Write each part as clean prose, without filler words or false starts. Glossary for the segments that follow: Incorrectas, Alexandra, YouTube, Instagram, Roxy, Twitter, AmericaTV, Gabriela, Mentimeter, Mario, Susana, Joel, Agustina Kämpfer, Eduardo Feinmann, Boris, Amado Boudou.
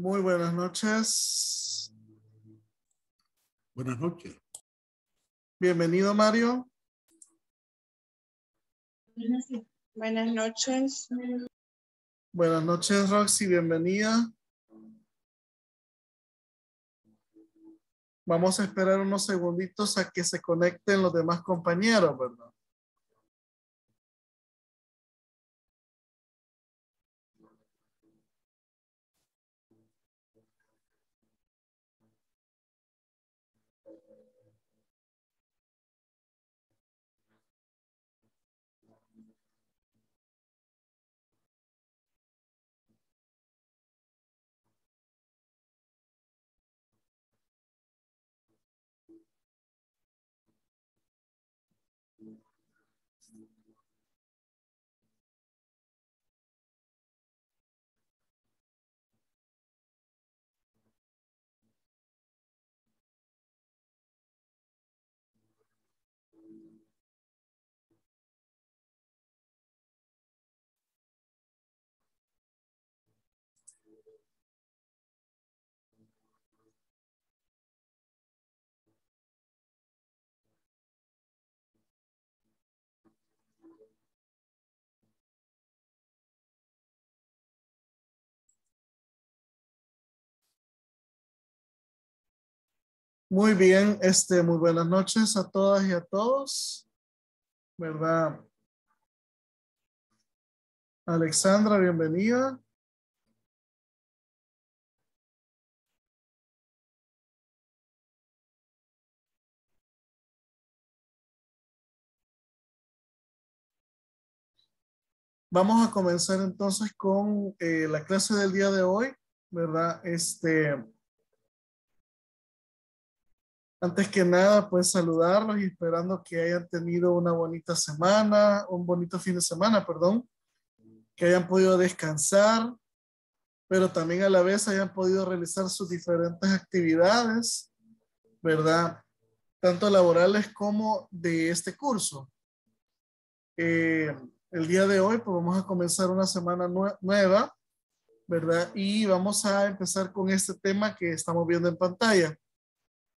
Muy buenas noches. Buenas noches. Bienvenido, Mario. Buenas noches. Buenas noches, Roxy. Bienvenida. Vamos a esperar unos segunditos a que se conecten los demás compañeros, ¿verdad? Muy bien, muy buenas noches a todas y a todos, ¿verdad? Alexandra, bienvenida. Vamos a comenzar entonces con la clase del día de hoy, ¿verdad? Antes que nada, pues saludarlos y esperando que hayan tenido una bonita semana, un bonito fin de semana, perdón, que hayan podido descansar, pero también a la vez hayan podido realizar sus diferentes actividades, ¿verdad? Tanto laborales como de este curso. El día de hoy, pues vamos a comenzar una semana nueva, ¿verdad? Y vamos a empezar con este tema que estamos viendo en pantalla.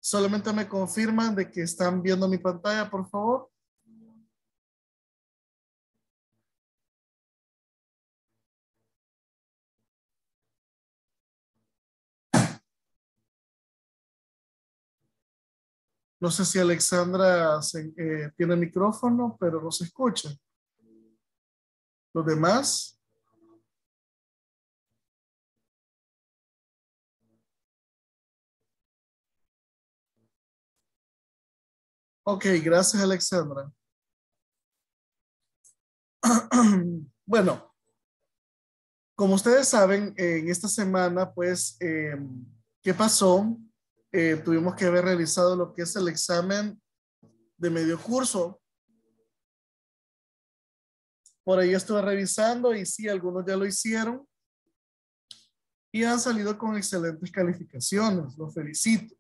Solamente me confirman de que están viendo mi pantalla, por favor. No sé si Alexandra tiene micrófono, pero no se escucha. ¿Los demás? Ok, gracias, Alexandra. Bueno, como ustedes saben, en esta semana, pues, ¿qué pasó? Tuvimos que haber realizado lo que es el examen de medio curso. Por ahí estuve revisando y sí, algunos ya lo hicieron. Y han salido con excelentes calificaciones. Los felicito.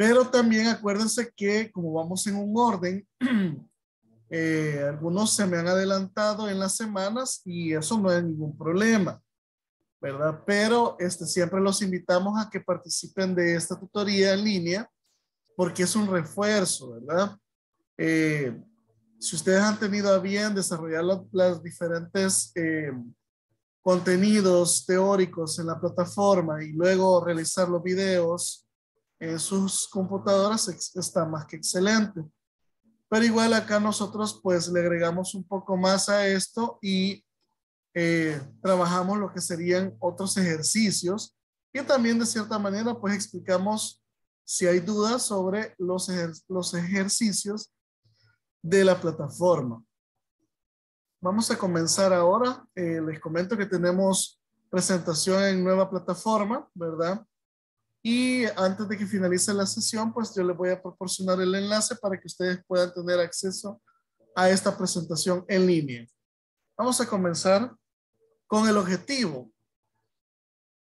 Pero también acuérdense que como vamos en un orden, algunos se me han adelantado en las semanas y eso no es ningún problema, ¿verdad? Pero siempre los invitamos a que participen de esta tutoría en línea porque es un refuerzo, ¿verdad? Si ustedes han tenido a bien desarrollar las diferentes contenidos teóricos en la plataforma y luego realizar los videos en sus computadoras, está más que excelente. Pero igual acá nosotros pues le agregamos un poco más a esto y trabajamos lo que serían otros ejercicios y también de cierta manera pues explicamos si hay dudas sobre los ejercicios de la plataforma. Vamos a comenzar ahora. Les comento que tenemos presentación en nueva plataforma, ¿verdad? Y antes de que finalice la sesión, pues yo les voy a proporcionar el enlace para que ustedes puedan tener acceso a esta presentación en línea. Vamos a comenzar con el objetivo.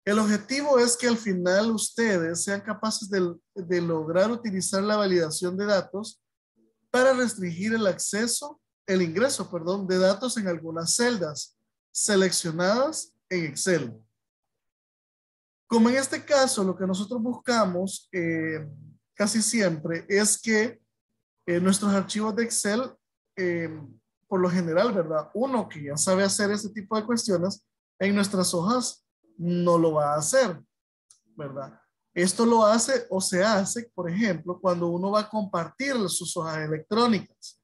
El objetivo es que al final ustedes sean capaces de lograr utilizar la validación de datos para restringir el ingreso de datos en algunas celdas seleccionadas en Excel. Como en este caso, lo que nosotros buscamos casi siempre es que nuestros archivos de Excel, por lo general, ¿verdad? Uno que ya sabe hacer ese tipo de cuestiones, en nuestras hojas no lo va a hacer, ¿verdad? Esto lo hace o se hace, por ejemplo, cuando uno va a compartir sus hojas electrónicas.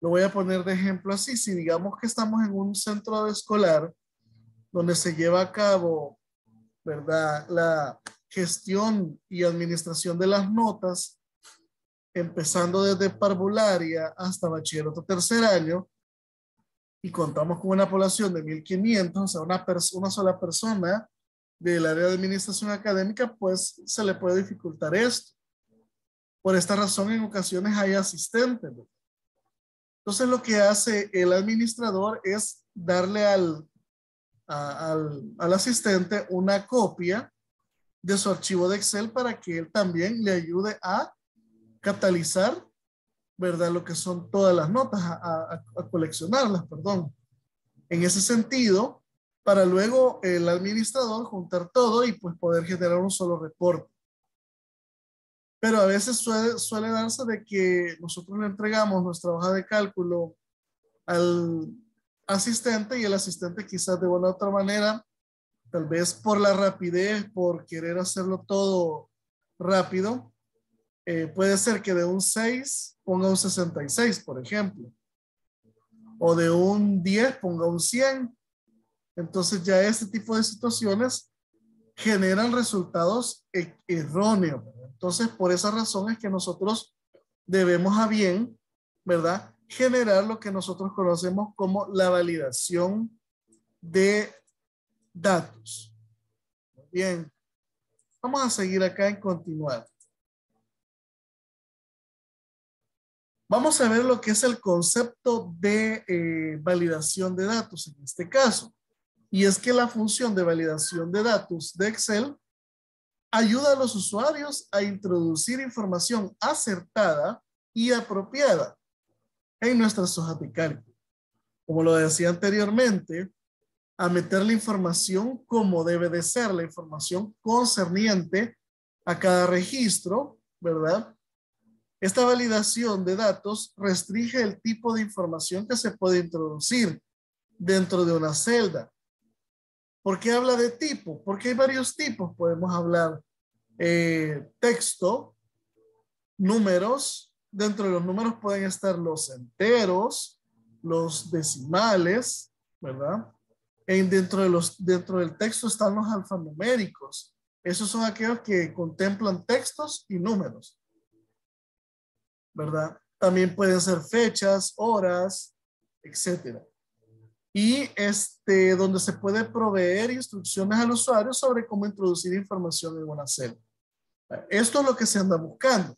Lo voy a poner de ejemplo así. Si digamos que estamos en un centro escolar, donde se lleva a cabo, ¿verdad?, la gestión y administración de las notas, empezando desde parvularia hasta bachillerato tercer año, y contamos con una población de 1,500, o sea, una sola persona del área de administración académica, pues se le puede dificultar esto. Por esta razón, en ocasiones hay asistentes, ¿no? Entonces, lo que hace el administrador es darle al asistente una copia de su archivo de Excel para que él también le ayude a catalizar, ¿verdad?, lo que son todas las notas, a coleccionarlas, perdón. En ese sentido, para luego el administrador juntar todo y pues poder generar un solo reporte. Pero a veces suele darse de que nosotros le entregamos nuestra hoja de cálculo al asistente y el asistente quizás de una u otra manera, tal vez por la rapidez, por querer hacerlo todo rápido, puede ser que de un 6 ponga un 66, por ejemplo, o de un 10 ponga un 100. Entonces ya este tipo de situaciones generan resultados erróneos. Entonces por esa razón es que nosotros debemos a bien, ¿verdad?, generar lo que nosotros conocemos como la validación de datos. Bien, vamos a seguir acá en continuar. Vamos a ver lo que es el concepto de validación de datos en este caso. Y es que la función de validación de datos de Excel ayuda a los usuarios a introducir información acertada y apropiada en nuestras hojas de cálculo. Como lo decía anteriormente, a meter la información como debe de ser, la información concerniente a cada registro, ¿verdad? Esta validación de datos restringe el tipo de información que se puede introducir dentro de una celda. ¿Por qué habla de tipo? Porque hay varios tipos. Podemos hablar texto, números. Dentro de los números pueden estar los enteros, los decimales, ¿verdad? Dentro del texto están los alfanuméricos. Esos son aquellos que contemplan textos y números, ¿verdad? También pueden ser fechas, horas, etc. Y donde se puede proveer instrucciones al usuario sobre cómo introducir información en una celda. Esto es lo que se anda buscando.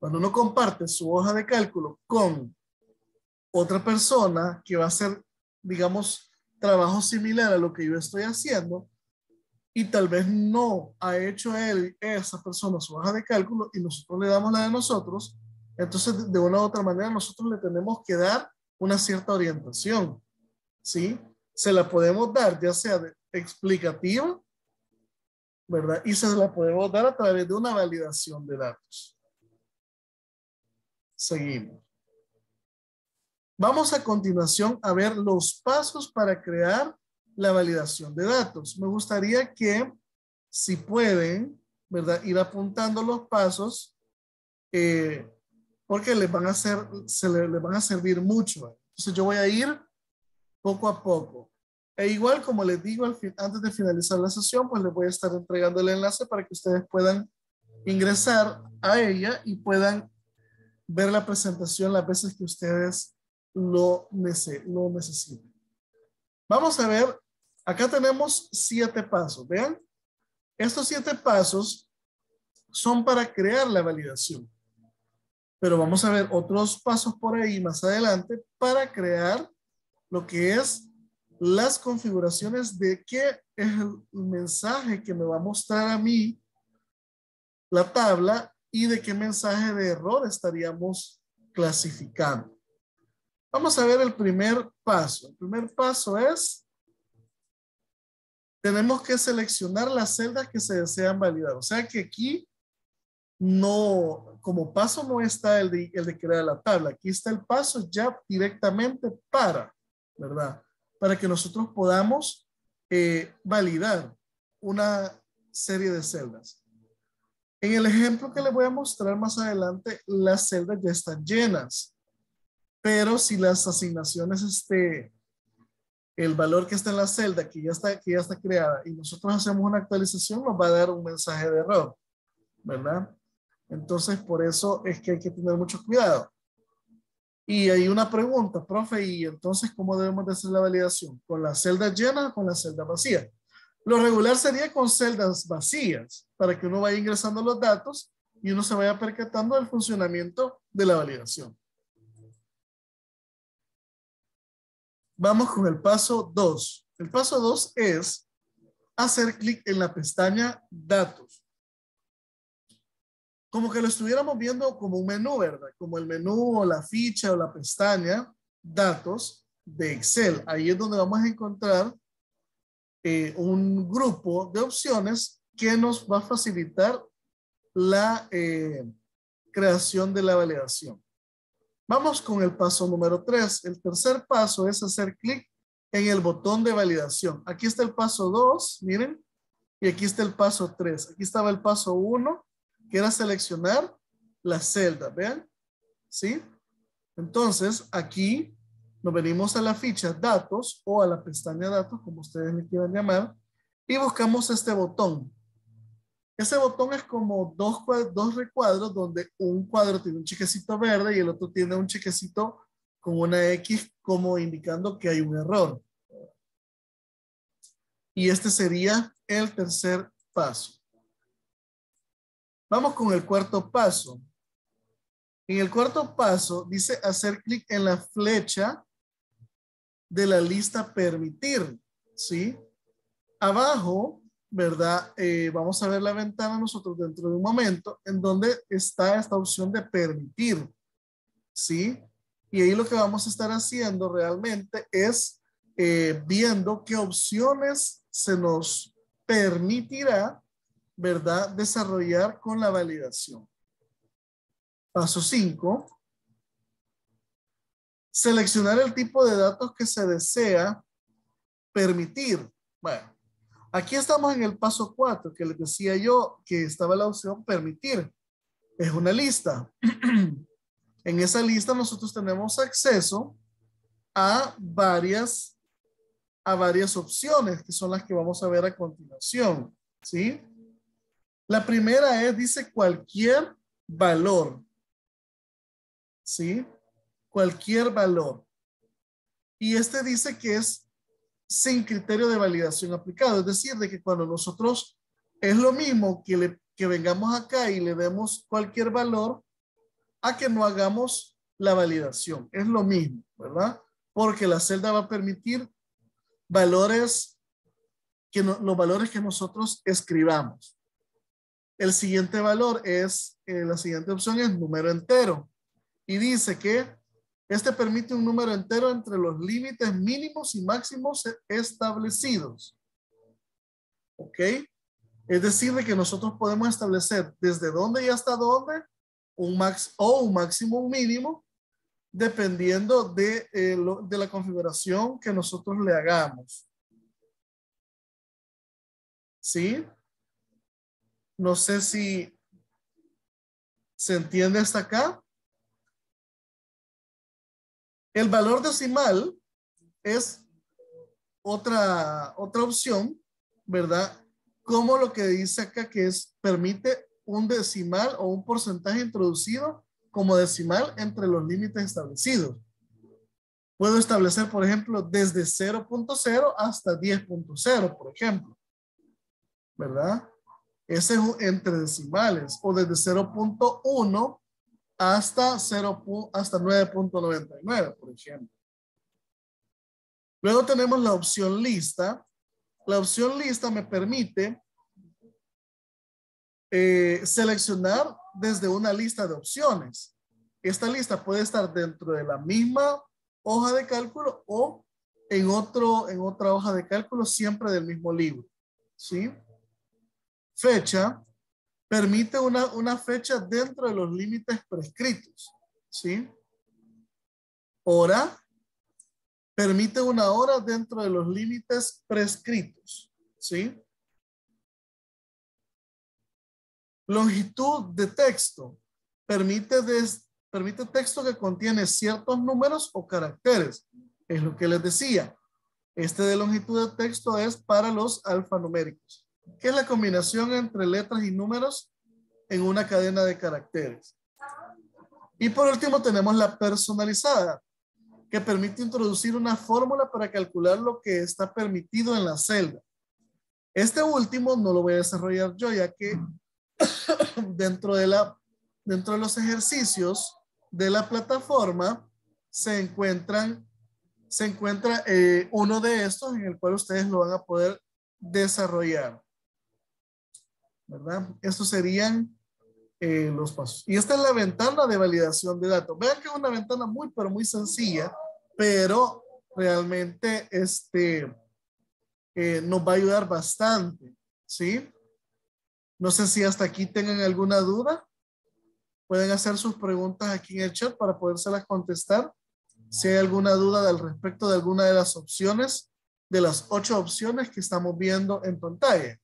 Cuando uno comparte su hoja de cálculo con otra persona que va a hacer, digamos, trabajo similar a lo que yo estoy haciendo, y tal vez no ha hecho esa persona su hoja de cálculo y nosotros le damos la de nosotros, entonces de una u otra manera nosotros le tenemos que dar una cierta orientación, ¿sí? Se la podemos dar ya sea explicativa, ¿verdad? Y se la podemos dar a través de una validación de datos. Seguimos. Vamos a continuación a ver los pasos para crear la validación de datos. Me gustaría que, si pueden, ¿verdad?, ir apuntando los pasos porque les van a servir mucho. Entonces yo voy a ir poco a poco. E igual, como les digo, antes de finalizar la sesión, pues les voy a estar entregando el enlace para que ustedes puedan ingresar a ella y puedan ver la presentación las veces que ustedes lo necesiten. Vamos a ver, acá tenemos 7 pasos, vean. Estos 7 pasos son para crear la validación. Pero vamos a ver otros pasos por ahí más adelante para crear lo que es las configuraciones de qué es el mensaje que me va a mostrar a mí la tabla y de qué mensaje de error estaríamos clasificando. Vamos a ver el primer paso. El primer paso es Tenemos que seleccionar las celdas que se desean validar. O sea que aquí no, como paso no está el de crear la tabla. Aquí está el paso ya directamente para, ¿verdad? Para que nosotros podamos validar una serie de celdas. En el ejemplo que les voy a mostrar más adelante, las celdas ya están llenas. Pero si las asignaciones, el valor que está en la celda, que ya está creada, y nosotros hacemos una actualización, nos va a dar un mensaje de error, ¿verdad? Entonces, por eso es que hay que tener mucho cuidado. Y hay una pregunta, profe, y entonces, ¿cómo debemos de hacer la validación? ¿Con la celda llena o con la celda vacía? Lo regular sería con celdas vacías, para que uno vaya ingresando los datos y uno se vaya percatando del funcionamiento de la validación. Vamos con el paso 2. El paso 2 es hacer clic en la pestaña Datos. Como que lo estuviéramos viendo como un menú, ¿verdad? Como el menú o la ficha o la pestaña Datos de Excel. Ahí es donde vamos a encontrar un grupo de opciones que nos va a facilitar la creación de la validación. Vamos con el paso número 3. El tercer paso es hacer clic en el botón de validación. Aquí está el paso 2, miren, y aquí está el paso 3. Aquí estaba el paso 1, que era seleccionar la celda, ¿vean? ¿Sí? Entonces, aquí nos venimos a la ficha Datos o a la pestaña Datos, como ustedes le quieran llamar, y buscamos este botón. Ese botón es como dos recuadros donde un cuadro tiene un chequecito verde y el otro tiene un chequecito con una X como indicando que hay un error. Y este sería el tercer paso. Vamos con el cuarto paso. En el cuarto paso dice hacer clic en la flecha de la lista permitir, ¿sí? Abajo, ¿verdad? Vamos a ver la ventana nosotros dentro de un momento en donde está esta opción de permitir, ¿sí? Y ahí lo que vamos a estar haciendo realmente es viendo qué opciones se nos permitirá, ¿verdad? Desarrollar con la validación. Paso 5. Seleccionar el tipo de datos que se desea permitir. Bueno. Aquí estamos en el paso 4, que les decía yo que estaba la opción permitir. Es una lista. En esa lista nosotros tenemos acceso a varias opciones, que son las que vamos a ver a continuación, ¿sí? La primera es, dice, cualquier valor, ¿sí? Cualquier valor. Y este dice que es sin criterio de validación aplicado. Es decir, de que cuando nosotros es lo mismo que vengamos acá y le demos cualquier valor a que no hagamos la validación. Es lo mismo, ¿verdad? Porque la celda va a permitir valores, los valores que nosotros escribamos. El siguiente valor es, la siguiente opción es número entero. Y dice que este permite un número entero entre los límites mínimos y máximos establecidos. ¿Ok? Es decir, de que nosotros podemos establecer desde dónde y hasta dónde un max o un máximo, un mínimo, dependiendo de la configuración que nosotros le hagamos. ¿Sí? No sé si se entiende hasta acá. El valor decimal es otra opción, ¿verdad? Como lo que dice acá que es, permite un decimal o un porcentaje introducido como decimal entre los límites establecidos. Puedo establecer, por ejemplo, desde 0.0 hasta 10.0, por ejemplo, ¿verdad? Ese es entre decimales, o desde 0.1 hasta 9.99, por ejemplo. Luego tenemos la opción lista. La opción lista me permite seleccionar desde una lista de opciones. Esta lista puede estar dentro de la misma hoja de cálculo o en otra hoja de cálculo, siempre del mismo libro. ¿sí? Fecha permite una fecha dentro de los límites prescritos, ¿sí? Hora permite una hora dentro de los límites prescritos, ¿sí? Longitud de texto permite texto que contiene ciertos números o caracteres. Es lo que les decía. Este de longitud de texto es para los alfanuméricos, que es la combinación entre letras y números en una cadena de caracteres. Y por último tenemos la personalizada, que permite introducir una fórmula para calcular lo que está permitido en la celda. Este último no lo voy a desarrollar yo, ya que dentro de los ejercicios de la plataforma se encuentra uno de estos en el cual ustedes lo van a poder desarrollar, ¿verdad? Estos serían los pasos. Y esta es la ventana de validación de datos. Vean que es una ventana muy, pero muy sencilla, pero realmente nos va a ayudar bastante, ¿sí? No sé si hasta aquí tengan alguna duda. Pueden hacer sus preguntas aquí en el chat para podérselas contestar. Si hay alguna duda al respecto de alguna de las opciones, de las 8 opciones que estamos viendo en pantalla.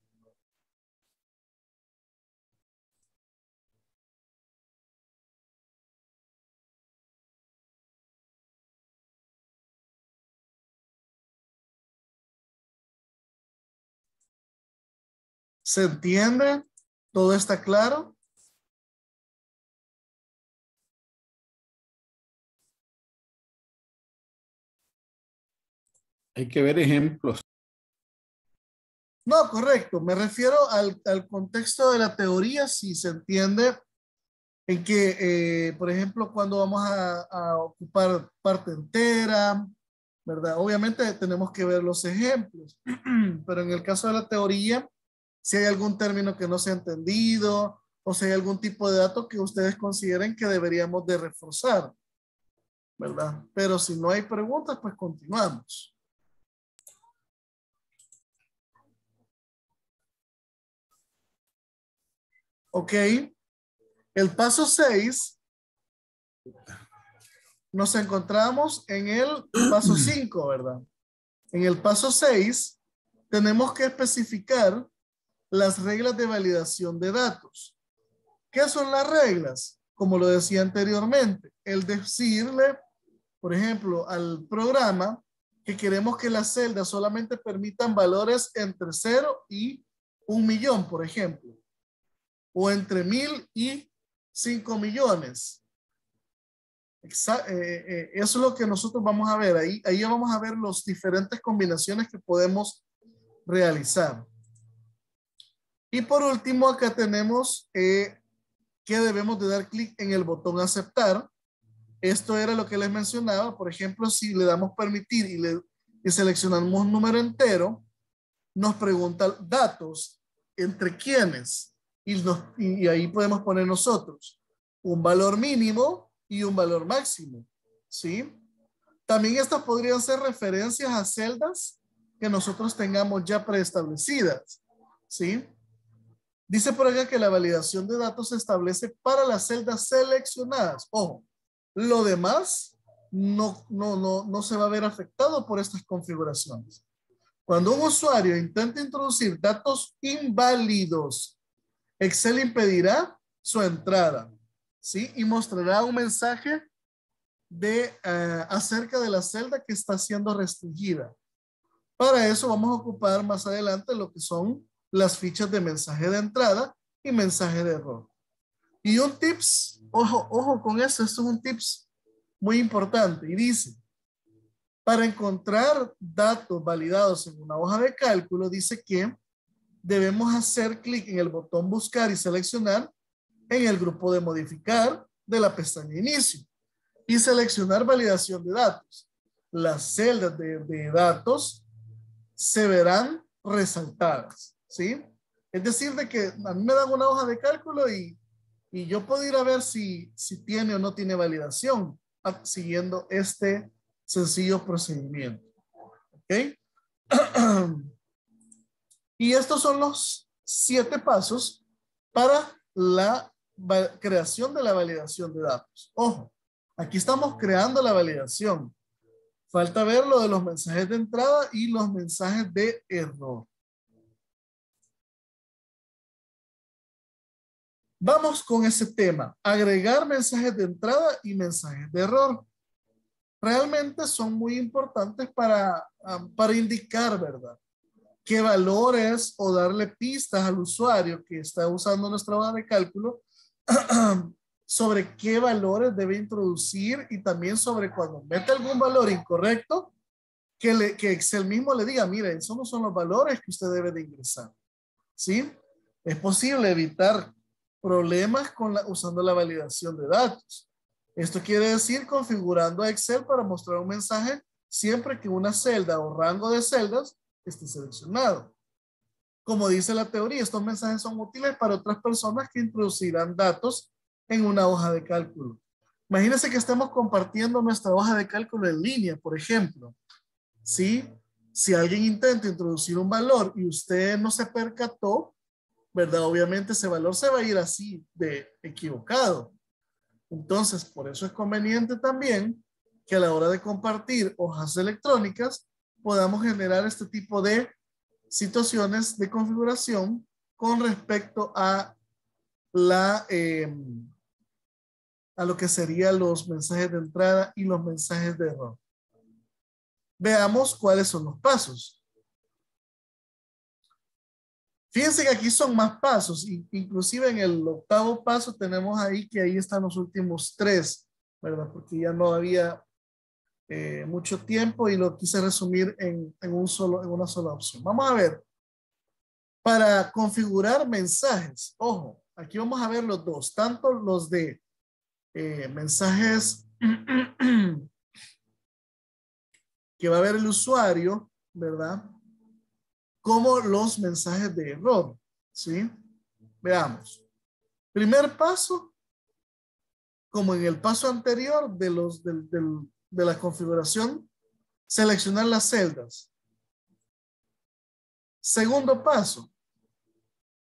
¿Se entiende? ¿Todo está claro? Hay que ver ejemplos. No, correcto. Me refiero al contexto de la teoría, si se entiende, en que, por ejemplo, cuando vamos a ocupar parte entera, ¿verdad? Obviamente tenemos que ver los ejemplos, pero en el caso de la teoría, si hay algún término que no se ha entendido o si hay algún tipo de dato que ustedes consideren que deberíamos de reforzar, ¿verdad? Pero si no hay preguntas, pues continuamos. Ok. El paso 6. Nos encontramos en el paso 5, ¿verdad? En el paso 6 tenemos que especificar las reglas de validación de datos. ¿Qué son las reglas? Como lo decía anteriormente, el decirle, por ejemplo, al programa que queremos que las celdas solamente permitan valores entre 0 y 1 millón, por ejemplo, o entre 1000 y 5 millones. Eso es lo que nosotros vamos a ver. Ahí vamos a ver las diferentes combinaciones que podemos realizar. Y por último, acá tenemos que debemos de dar clic en el botón aceptar. Esto era lo que les mencionaba. Por ejemplo, si le damos permitir y seleccionamos un número entero, nos pregunta datos entre quiénes. Y ahí podemos poner nosotros un valor mínimo y un valor máximo, ¿sí? También estas podrían ser referencias a celdas que nosotros tengamos ya preestablecidas, ¿sí? Dice por acá que la validación de datos se establece para las celdas seleccionadas. Ojo, lo demás no se va a ver afectado por estas configuraciones. Cuando un usuario intente introducir datos inválidos, Excel impedirá su entrada, ¿sí? Y mostrará un mensaje acerca de la celda que está siendo restringida. Para eso vamos a ocupar más adelante lo que son las fichas de mensaje de entrada y mensaje de error. Y un tips, ojo con eso, esto es un tips muy importante y dice, para encontrar datos validados en una hoja de cálculo, dice que debemos hacer clic en el botón buscar y seleccionar en el grupo de modificar de la pestaña inicio y seleccionar validación de datos. Las celdas de datos se verán resaltadas, ¿sí? Es decir, de que a mí me dan una hoja de cálculo y yo puedo ir a ver si tiene o no tiene validación siguiendo este sencillo procedimiento. ¿Ok? Y estos son los 7 pasos para la creación de la validación de datos. Ojo, aquí estamos creando la validación. Falta ver lo de los mensajes de entrada y los mensajes de error. Vamos con ese tema. Agregar mensajes de entrada y mensajes de error. Realmente son muy importantes para indicar, ¿verdad?, qué valores o darle pistas al usuario que está usando nuestra hoja de cálculo sobre qué valores debe introducir, y también sobre cuando mete algún valor incorrecto, que Excel mismo le diga, mire, esos no son los valores que usted debe de ingresar. ¿Sí? Es posible evitar problemas con usando la validación de datos. Esto quiere decir configurando a Excel para mostrar un mensaje siempre que una celda o rango de celdas esté seleccionado. Como dice la teoría, estos mensajes son útiles para otras personas que introducirán datos en una hoja de cálculo. Imagínense que estemos compartiendo nuestra hoja de cálculo en línea, por ejemplo. ¿Sí? Si alguien intenta introducir un valor y usted no se percató, ¿verdad?, obviamente ese valor se va a ir así de equivocado. Entonces, por eso es conveniente también que a la hora de compartir hojas electrónicas podamos generar este tipo de situaciones de configuración con respecto a lo que serían los mensajes de entrada y los mensajes de error. Veamos cuáles son los pasos. Fíjense que aquí son más pasos, inclusive en el 8º paso tenemos ahí que ahí están los últimos 3, ¿verdad? Porque ya no había mucho tiempo y lo quise resumir en una sola opción. Vamos a ver. Para configurar mensajes, ojo, aquí vamos a ver los dos, tanto los de mensajes que va a ver el usuario, ¿verdad?, como los mensajes de error, ¿sí? Veamos. Primer paso, como en el paso anterior de la configuración, seleccionar las celdas. Segundo paso,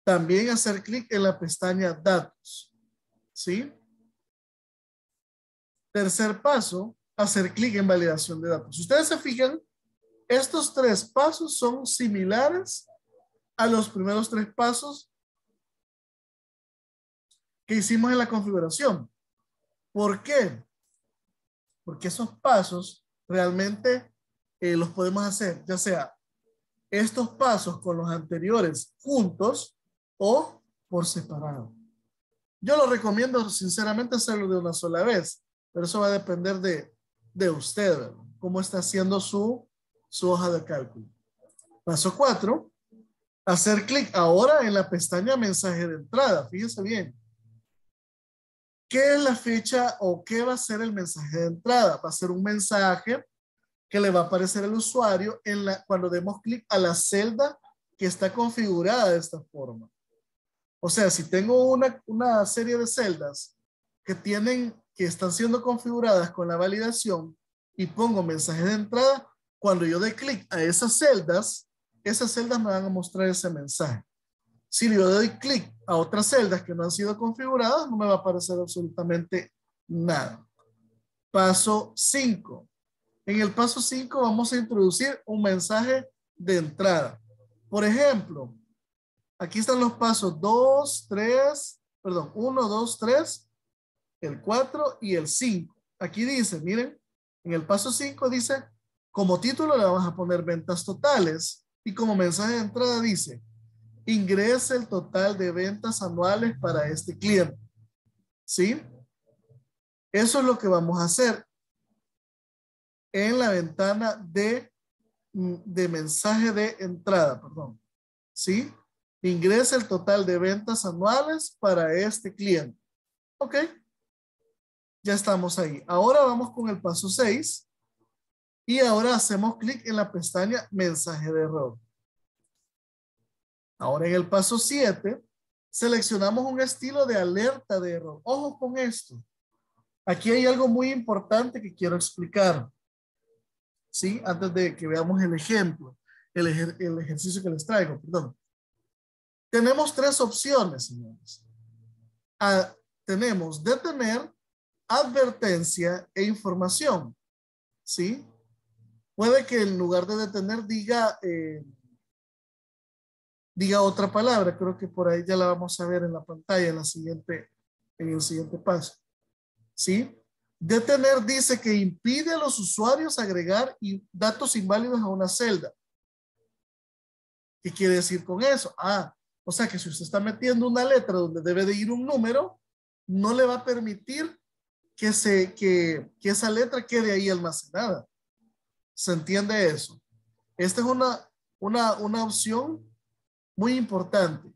también hacer clic en la pestaña Datos, ¿sí? Tercer paso, hacer clic en Validación de Datos. Si ustedes se fijan, estos 3 pasos son similares a los primeros 3 pasos que hicimos en la configuración. ¿Por qué? Porque esos pasos realmente los podemos hacer, ya sea estos pasos con los anteriores juntos o por separado. Yo lo recomiendo sinceramente hacerlo de una sola vez, pero eso va a depender de usted, ¿verdad?, cómo está haciendo su hoja de cálculo. Paso 4, hacer clic ahora en la pestaña mensaje de entrada. Fíjense bien. ¿Qué es la fecha o qué va a ser el mensaje de entrada? Va a ser un mensaje que le va a aparecer al usuario cuando demos clic a la celda que está configurada de esta forma. O sea, si tengo una serie de celdas que están siendo configuradas con la validación y pongo mensaje de entrada, cuando yo dé clic a esas celdas me van a mostrar ese mensaje. Si yo doy clic a otras celdas que no han sido configuradas, no me va a aparecer absolutamente nada. Paso 5. En el paso 5 vamos a introducir un mensaje de entrada. Por ejemplo, aquí están los pasos 1, 2, 3, el 4 y el 5. Aquí dice, miren, en el paso 5 dice... Como título le vamos a poner ventas totales y como mensaje de entrada dice, ingrese el total de ventas anuales para este cliente. ¿Sí? Eso es lo que vamos a hacer en la ventana de mensaje de entrada, perdón. ¿Sí? Ingrese el total de ventas anuales para este cliente. Ok. Ya estamos ahí. Ahora vamos con el paso 6. Y ahora hacemos clic en la pestaña mensaje de error. Ahora en el paso 7, seleccionamos un estilo de alerta de error. Ojo con esto. Aquí hay algo muy importante que quiero explicar, ¿sí?, antes de que veamos el ejemplo. el ejercicio que les traigo, perdón. Tenemos tres opciones, señores. Tenemos detener, advertencia e información. ¿Sí? Puede que en lugar de detener diga, diga otra palabra. Creo que por ahí ya la vamos a ver en la pantalla en, la siguiente, en el siguiente paso. ¿Sí? Detener dice que impide a los usuarios agregar datos inválidos a una celda. ¿Qué quiere decir con eso? O sea que si usted está metiendo una letra donde debe de ir un número, no le va a permitir que esa letra quede ahí almacenada. ¿Se entiende eso? Esta es una opción muy importante.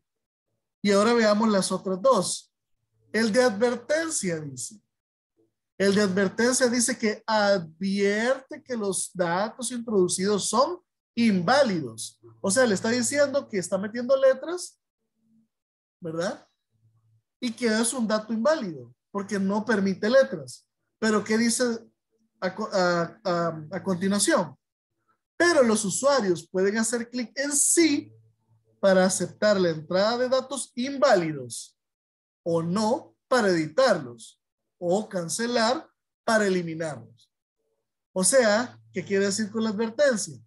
Y ahora veamos las otras dos. El de advertencia dice. El de advertencia dice que advierte que los datos introducidos son inválidos. O sea, le está diciendo que está metiendo letras, ¿verdad? Y que es un dato inválido, porque no permite letras. Pero ¿qué dice a continuación? Pero los usuarios pueden hacer clic en sí para aceptar la entrada de datos inválidos o no para editarlos o cancelar para eliminarlos. O sea, ¿qué quiere decir con la advertencia?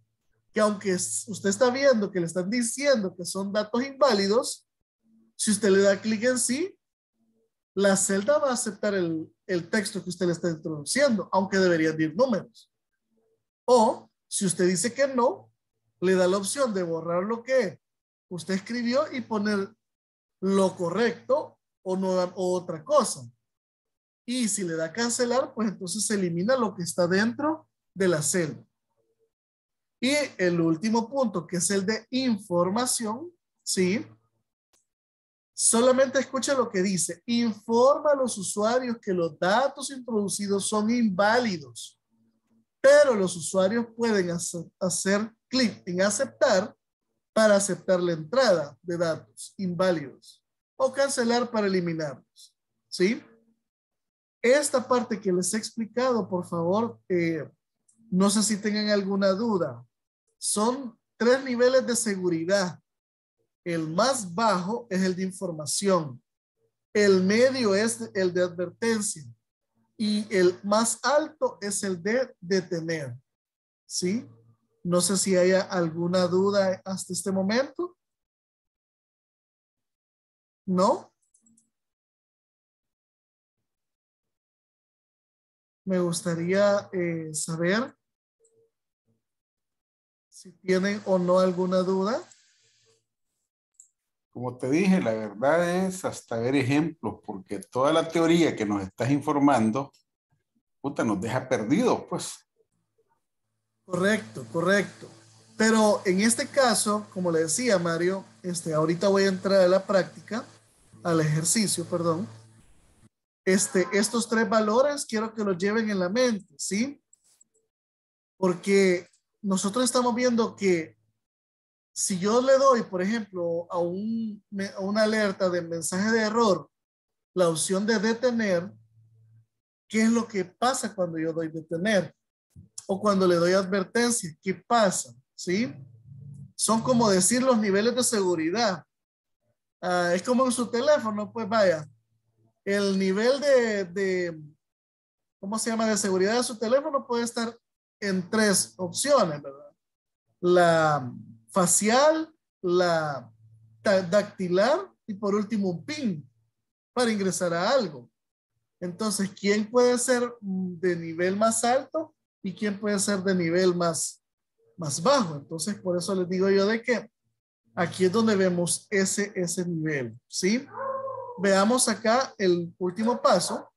Que aunque usted está viendo que le están diciendo que son datos inválidos, si usted le da clic en sí, la celda va a aceptar el texto que usted le está introduciendo, aunque deberían de ir números. O, si usted dice que no, le da la opción de borrar lo que usted escribió y poner lo correcto o, no, o otra cosa. Y si le da cancelar, pues entonces se elimina lo que está dentro de la celda. Y el último punto, que es el de información, ¿sí? Solamente escucha lo que dice. Informa a los usuarios que los datos introducidos son inválidos, pero los usuarios pueden hacer clic en aceptar para aceptar la entrada de datos inválidos o cancelar para eliminarlos, ¿sí? Esta parte que les he explicado, por favor, no sé si tengan alguna duda. Son tres niveles de seguridad. El más bajo es el de información. El medio es el de advertencia. Y el más alto es el de detener. ¿Sí? No sé si haya alguna duda hasta este momento. ¿No? Me gustaría saber si tienen o no alguna duda. Como te dije, la verdad es hasta ver ejemplos, porque toda la teoría que nos estás informando, puta, nos deja perdidos, pues. Correcto, correcto. Pero en este caso, como le decía Mario, ahorita voy a entrar a la práctica, al ejercicio, perdón. Estos tres valores quiero que los lleven en la mente, ¿sí? Porque nosotros estamos viendo que si yo le doy, por ejemplo, a una alerta de mensaje de error, la opción de detener, ¿qué es lo que pasa cuando yo doy detener? O cuando le doy advertencia, ¿qué pasa? ¿Sí? Son como decir los niveles de seguridad. Es como en su teléfono, pues vaya. El nivel de seguridad de su teléfono puede estar en tres opciones, ¿verdad? La facial, la dactilar y por último un PIN para ingresar a algo. Entonces, ¿quién puede ser de nivel más alto y quién puede ser de nivel más bajo? Entonces, por eso les digo yo de que aquí es donde vemos ese nivel, ¿sí? Veamos acá el último paso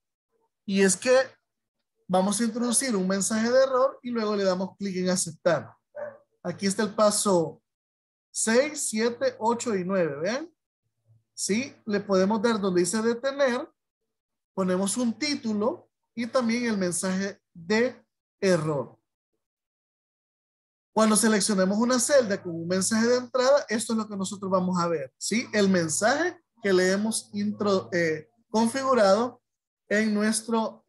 y es que vamos a introducir un mensaje de error y luego le damos clic en aceptar. Aquí está el paso 6, 7, 8 y 9, ¿vean? Sí, le podemos dar donde dice detener, ponemos un título y también el mensaje de error. Cuando seleccionemos una celda con un mensaje de entrada, esto es lo que nosotros vamos a ver, ¿sí? El mensaje que le hemos configurado en nuestro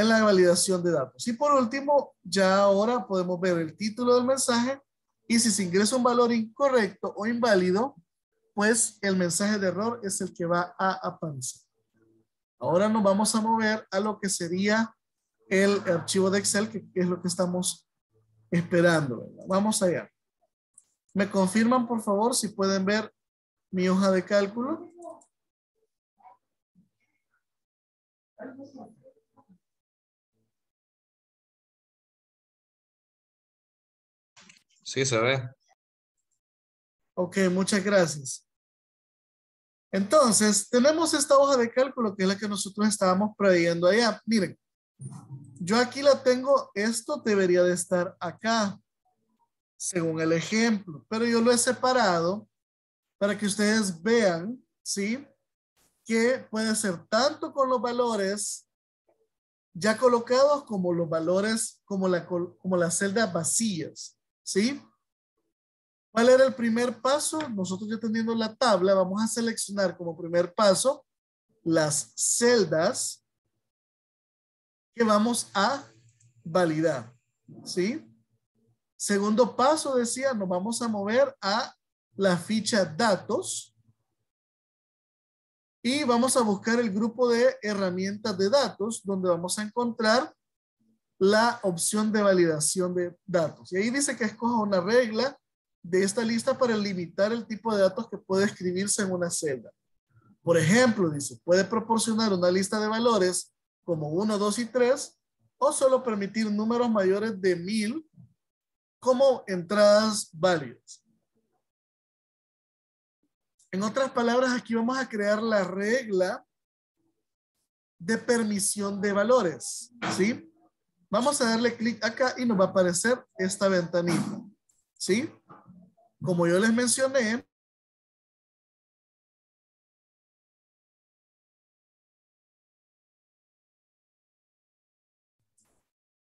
en la validación de datos. Y por último, ya ahora podemos ver el título del mensaje y si se ingresa un valor incorrecto o inválido, pues el mensaje de error es el que va a aparecer. Ahora nos vamos a mover a lo que sería el archivo de Excel, que es lo que estamos esperando, ¿verdad? Vamos allá. Me confirman, por favor, si pueden ver mi hoja de cálculo. Sí, se ve. Ok, muchas gracias. Entonces, tenemos esta hoja de cálculo que es la que nosotros estábamos previendo allá. Miren, yo aquí la tengo, esto debería de estar acá, según el ejemplo, pero yo lo he separado para que ustedes vean, ¿sí? Que puede ser tanto con los valores ya colocados como los valores, como las celdas vacías. ¿Sí? ¿Cuál era el primer paso? Nosotros ya teniendo la tabla, vamos a seleccionar como primer paso las celdas que vamos a validar. ¿Sí? Segundo paso, decía, nos vamos a mover a la ficha datos y vamos a buscar el grupo de herramientas de datos donde vamos a encontrar la opción de validación de datos. Y ahí dice que escoja una regla de esta lista para limitar el tipo de datos que puede escribirse en una celda. Por ejemplo, dice, puede proporcionar una lista de valores como 1, 2 y 3 o solo permitir números mayores de 1000 como entradas válidas. En otras palabras, aquí vamos a crear la regla de permisión de valores, ¿sí? Vamos a darle clic acá y nos va a aparecer esta ventanita, ¿sí? Como yo les mencioné,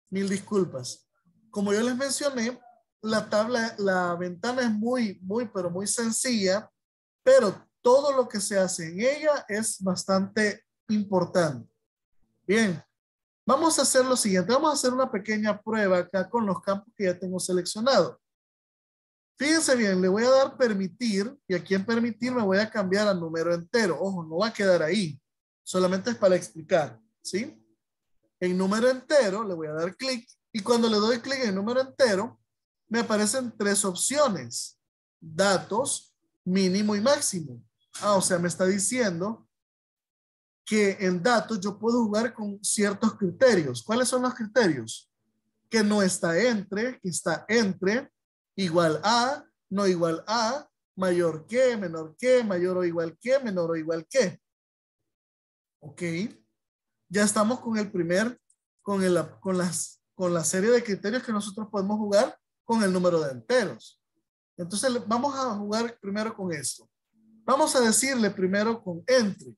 mil disculpas. Como yo les mencioné, la ventana es muy sencilla, pero todo lo que se hace en ella es bastante importante. Bien. Vamos a hacer lo siguiente, vamos a hacer una pequeña prueba acá con los campos que ya tengo seleccionados. Fíjense bien, le voy a dar permitir y aquí en permitir me voy a cambiar al número entero. Ojo, no va a quedar ahí, solamente es para explicar, ¿sí? En número entero le voy a dar clic y cuando le doy clic en número entero me aparecen tres opciones. Datos, mínimo y máximo. Ah, o sea, me está diciendo que en datos yo puedo jugar con ciertos criterios. ¿Cuáles son los criterios? Que no está entre, que está entre, igual a, no igual a, mayor que, menor que, mayor o igual que, menor o igual que. Ok. Ya estamos con el primer, con la serie de criterios que nosotros podemos jugar con el número de enteros. Entonces vamos a jugar primero con esto. Vamos a decirle primero con entre,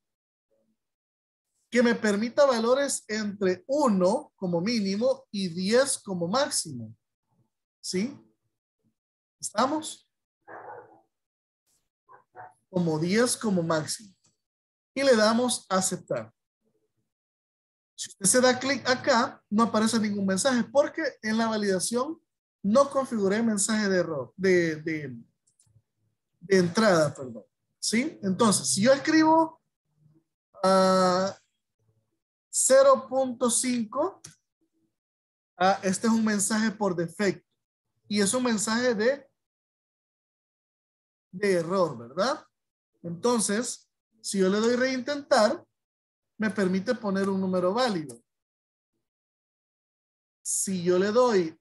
que me permita valores entre 1 como mínimo y 10 como máximo. ¿Sí? ¿Estamos? Como 10 como máximo. Y le damos aceptar. Si usted se da clic acá, no aparece ningún mensaje porque en la validación no configuré mensaje de error, de entrada, perdón. ¿Sí? Entonces, si yo escribo 0.5, este es un mensaje por defecto y es un mensaje de error, ¿verdad? Entonces, si yo le doy reintentar, me permite poner un número válido. Si yo le doy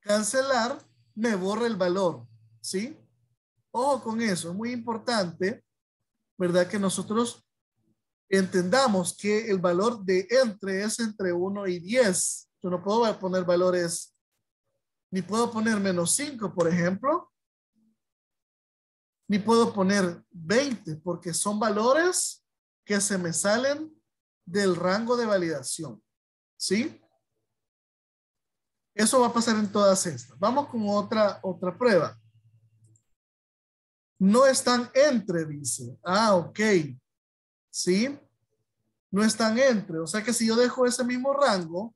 cancelar, me borra el valor, ¿sí? Ojo con eso, es muy importante, ¿verdad? Que nosotros entendamos que el valor de entre es entre 1 y 10. Yo no puedo poner valores, ni puedo poner menos 5, por ejemplo. Ni puedo poner 20, porque son valores que se me salen del rango de validación. ¿Sí? Eso va a pasar en todas estas. Vamos con otra prueba. No están entre, dice. Ah, ok. ¿Sí? no están entre. O sea que si yo dejo ese mismo rango,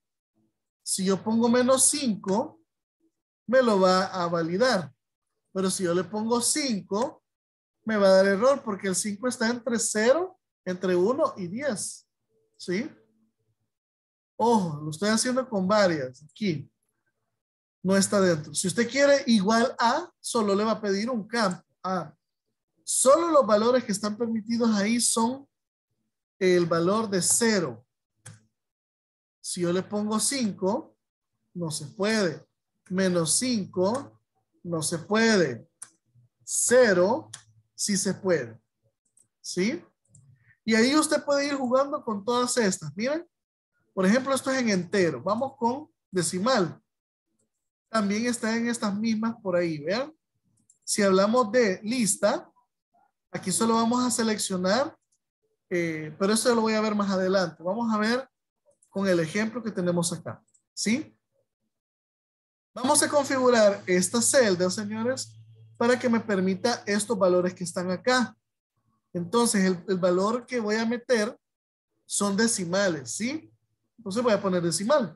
si yo pongo menos 5, me lo va a validar. Pero si yo le pongo 5, me va a dar error porque el 5 está entre 0, entre 1 y 10. ¿Sí? Ojo, lo estoy haciendo con varias. Aquí. No está dentro. Si usted quiere igual a, solo le va a pedir un campo. A. Solo los valores que están permitidos ahí son el valor de 0. Si yo le pongo 5, no se puede. Menos 5, no se puede. 0, sí se puede. ¿Sí? Y ahí usted puede ir jugando con todas estas. Miren, por ejemplo, esto es en entero. Vamos con decimal. También está en estas mismas por ahí, ¿vean? Si hablamos de lista, aquí solo vamos a seleccionar, pero eso lo voy a ver más adelante. Vamos a ver con el ejemplo que tenemos acá, ¿sí? Vamos a configurar esta celda, señores, para que me permita estos valores que están acá. Entonces, el valor que voy a meter son decimales, ¿sí? Entonces voy a poner decimal.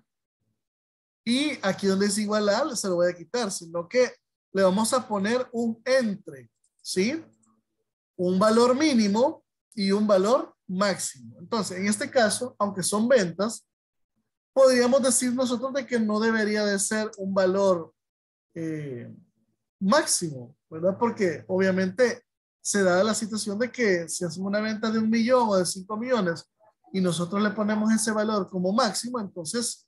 Y aquí donde es igual a, se lo voy a quitar, sino que le vamos a poner un entre, ¿sí? Un valor mínimo y un valor máximo. Entonces, en este caso, aunque son ventas, podríamos decir nosotros de que no debería de ser un valor máximo, ¿verdad? Porque obviamente se da la situación de que si hacemos una venta de 1 millón o de 5 millones y nosotros le ponemos ese valor como máximo, entonces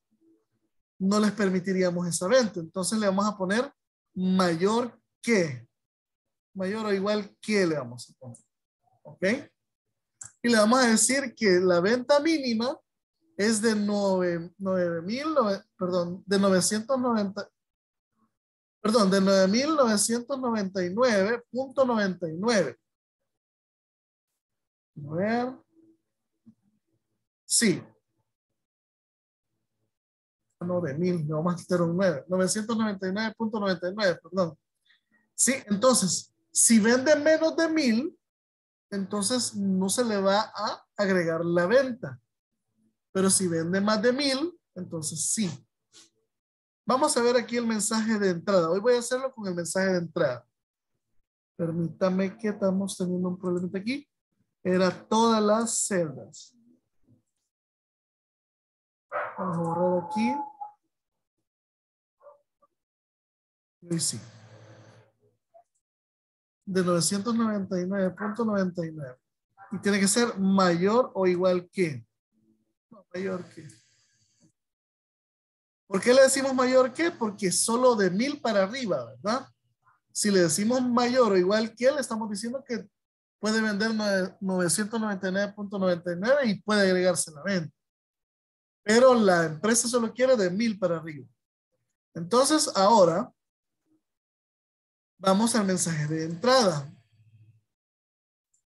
no les permitiríamos esa venta. Entonces le vamos a poner mayor que, mayor o igual que le vamos a poner, ¿ok? Y le vamos a decir que la venta mínima es de 9.999.99. A ver. Sí. No, de 1000, no, vamos a quitar un 9. 999.99, perdón. Sí, entonces, si vende menos de 1000, entonces no se le va a agregar la venta. Pero si vende más de 1000, entonces sí. Vamos a ver aquí el mensaje de entrada. Hoy voy a hacerlo con el mensaje de entrada. Permítame que estamos teniendo un problemita aquí. Era todas las celdas. Vamos a borrar aquí. Y sí. De 999.99. Y tiene que ser mayor o igual que. No, mayor que. ¿Por qué le decimos mayor que? Porque solo de 1000 para arriba, ¿verdad? Si le decimos mayor o igual que, le estamos diciendo que puede vender 999.99 y puede agregarse la venta. Pero la empresa solo quiere de 1000 para arriba. Entonces, ahora vamos al mensaje de entrada.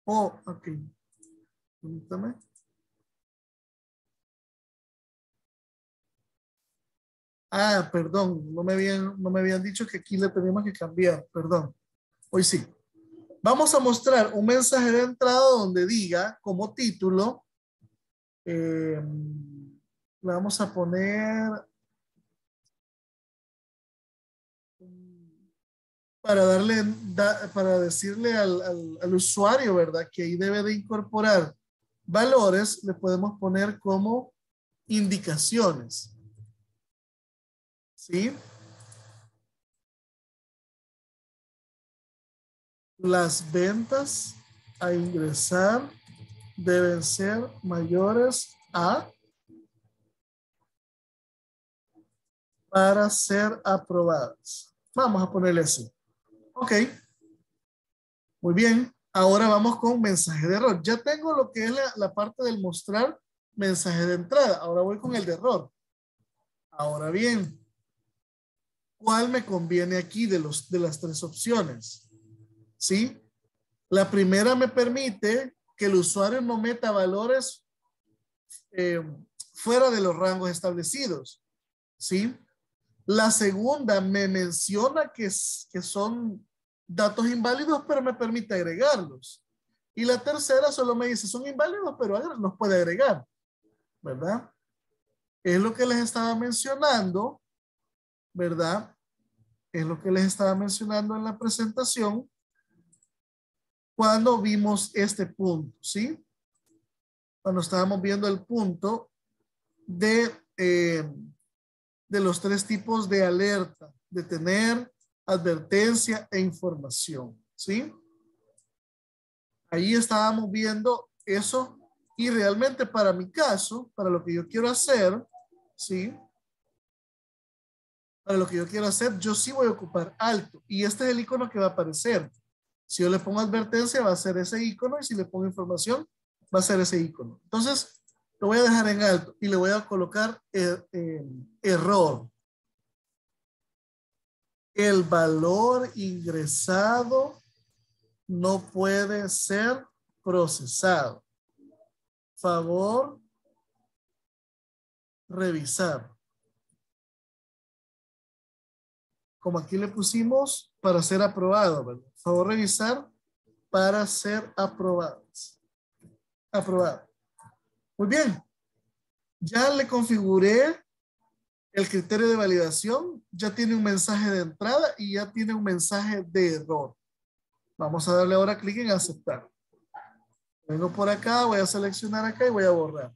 Oh, ok. Permítame. Ah, perdón. No me habían dicho que aquí le teníamos que cambiar. Perdón. Hoy sí. Vamos a mostrar un mensaje de entrada donde diga como título. Le vamos a poner... Para decirle al usuario, ¿verdad? Que ahí debe de incorporar valores, le podemos poner como indicaciones. ¿Sí? Las ventas a ingresar deben ser mayores a para ser aprobadas. Vamos a ponerle así. Ok, muy bien. Ahora vamos con mensaje de error. Ya tengo lo que es la parte del mostrar mensaje de entrada. Ahora voy con el de error. Ahora bien, ¿cuál me conviene aquí de las tres opciones? ¿Sí? La primera me permite que el usuario no meta valores fuera de los rangos establecidos. ¿Sí? La segunda me menciona que son datos inválidos, pero me permite agregarlos. Y la tercera solo me dice, son inválidos, pero nos puede agregar, ¿verdad? Es lo que les estaba mencionando, ¿verdad? Es lo que les estaba mencionando en la presentación cuando vimos este punto, ¿sí? Cuando estábamos viendo el punto de los tres tipos de alerta, detener, advertencia e información, ¿sí? Ahí estábamos viendo eso y realmente para mi caso, para lo que yo quiero hacer, ¿sí? Para lo que yo quiero hacer, yo sí voy a ocupar alto. Y este es el icono que va a aparecer. Si yo le pongo advertencia, va a ser ese icono. Y si le pongo información, va a ser ese icono. Entonces, lo voy a dejar en alto. Y le voy a colocar error. El valor ingresado no puede ser procesado. Favor, revisar. Como aquí le pusimos para ser aprobado, ¿verdad? Por favor, revisar para ser aprobados. Aprobado. Muy bien. Ya le configuré el criterio de validación. Ya tiene un mensaje de entrada y ya tiene un mensaje de error. Vamos a darle ahora clic en aceptar. Vengo por acá, voy a seleccionar acá y voy a borrar.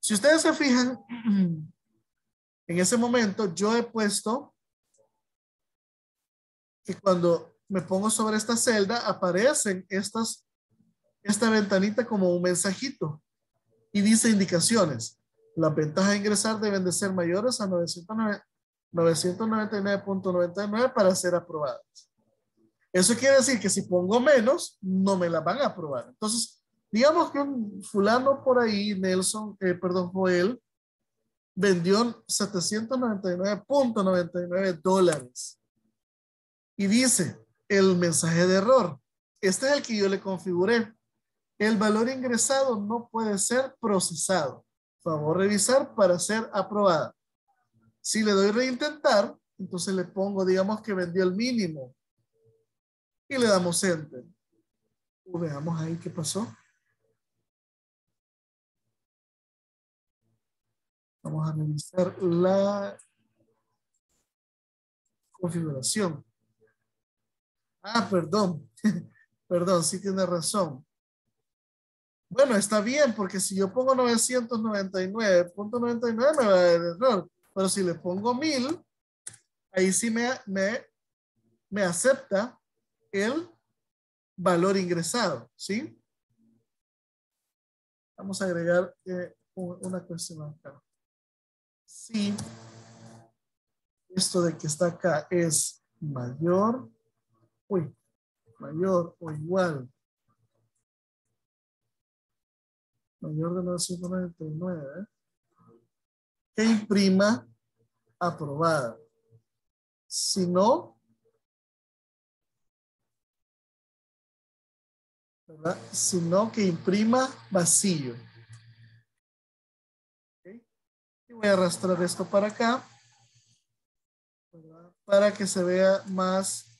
Si ustedes se fijan, en ese momento yo he puesto que cuando me pongo sobre esta celda aparecen esta ventanita como un mensajito y dice indicaciones. Las ventajas de ingresar deben de ser mayores a 999.99 para ser aprobadas. Eso quiere decir que si pongo menos, no me las van a aprobar. Entonces, digamos que un fulano por ahí, Joel, vendió $799.99. Y dice, el mensaje de error. Este es el que yo le configuré. El valor ingresado no puede ser procesado. Favor revisar para ser aprobada. Si le doy reintentar, entonces le pongo, digamos que vendió el mínimo. Y le damos enter. Veamos ahí qué pasó. Vamos a revisar la configuración. Ah, perdón. Perdón, sí tiene razón. Bueno, está bien, porque si yo pongo 999.99 me va a dar error. Pero si le pongo 1000, ahí sí me acepta el valor ingresado, ¿sí? Vamos a agregar una cuestión acá. Sí. Esto de que está acá es mayor o igual. Mayor de 999. Que imprima aprobada. Si no, ¿verdad? Si no, que imprima vacío. ¿Okay? Y voy a arrastrar esto para acá. ¿Verdad? Para que se vea más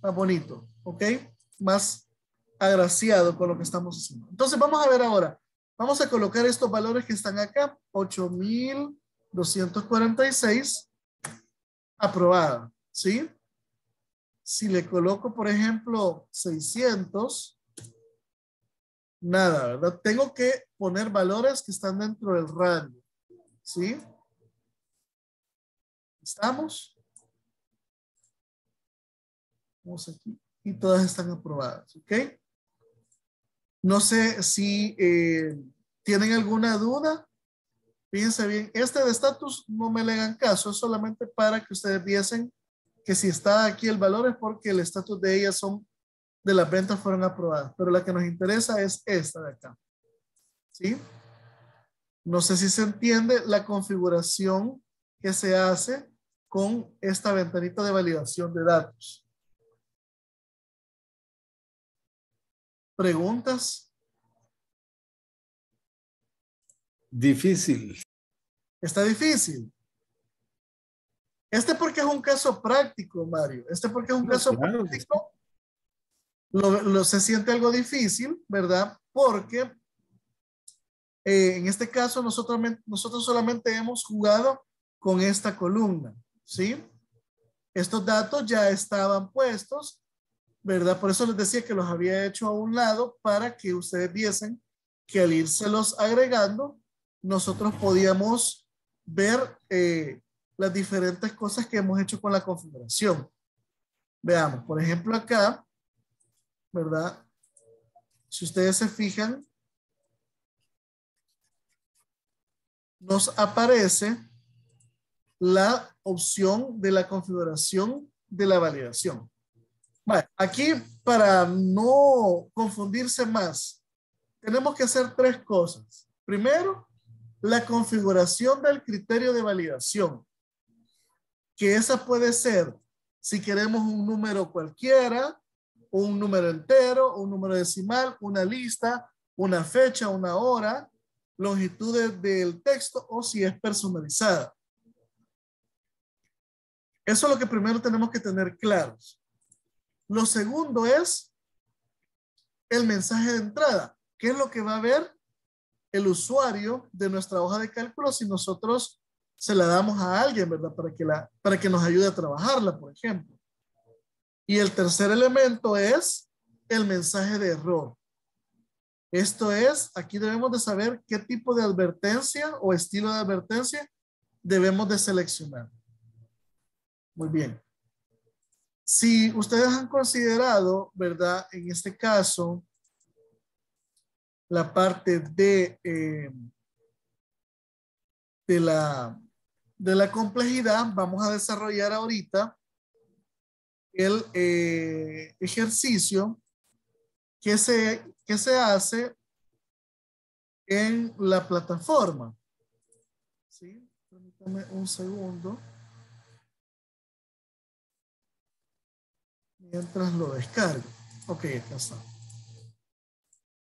bonito, ¿ok? Más agraciado con lo que estamos haciendo. Entonces vamos a ver ahora. Vamos a colocar estos valores que están acá. 8.246 aprobada, ¿sí? Si le coloco, por ejemplo, 600, nada, ¿verdad? Tengo que poner valores que están dentro del radio, ¿sí? ¿Estamos? Vamos aquí. Y todas están aprobadas, ¿ok? No sé si tienen alguna duda. Fíjense bien, este de estatus no me le hagan caso, es solamente para que ustedes viesen que si está aquí el valor es porque el estatus de ellas son de las ventas fueron aprobadas. Pero la que nos interesa es esta de acá, ¿sí? No sé si se entiende la configuración que se hace con esta ventanita de validación de datos. ¿Preguntas? Difícil. Está difícil. Este porque es un caso práctico, Mario. Este porque es un caso práctico No se siente algo difícil, ¿verdad? Porque en este caso nosotros solamente hemos jugado con esta columna, ¿sí? Estos datos ya estaban puestos, ¿verdad? Por eso les decía que los había hecho a un lado para que ustedes viesen que al irselos agregando, nosotros podíamos ver las diferentes cosas que hemos hecho con la configuración. Veamos, por ejemplo acá, ¿verdad? Si ustedes se fijan, nos aparece la opción de la configuración de la validación. Vale, aquí para no confundirse más, tenemos que hacer tres cosas. Primero, la configuración del criterio de validación, que esa puede ser si queremos un número cualquiera, o un número entero, o un número decimal, una lista, una fecha, una hora, longitudes del texto o si es personalizada. Eso es lo que primero tenemos que tener claros. Lo segundo es el mensaje de entrada, que es lo que va a ver el usuario de nuestra hoja de cálculo si nosotros se la damos a alguien, ¿verdad? Para que nos ayude a trabajarla, por ejemplo. Y el tercer elemento es el mensaje de error. Esto es, aquí debemos de saber qué tipo de advertencia o estilo de advertencia debemos de seleccionar. Muy bien. Si ustedes han considerado, ¿verdad? En este caso, la parte de la complejidad, vamos a desarrollar ahorita el ejercicio que se hace en la plataforma. ¿Sí? Permítame un segundo. Mientras lo descargo. Ok, acá está.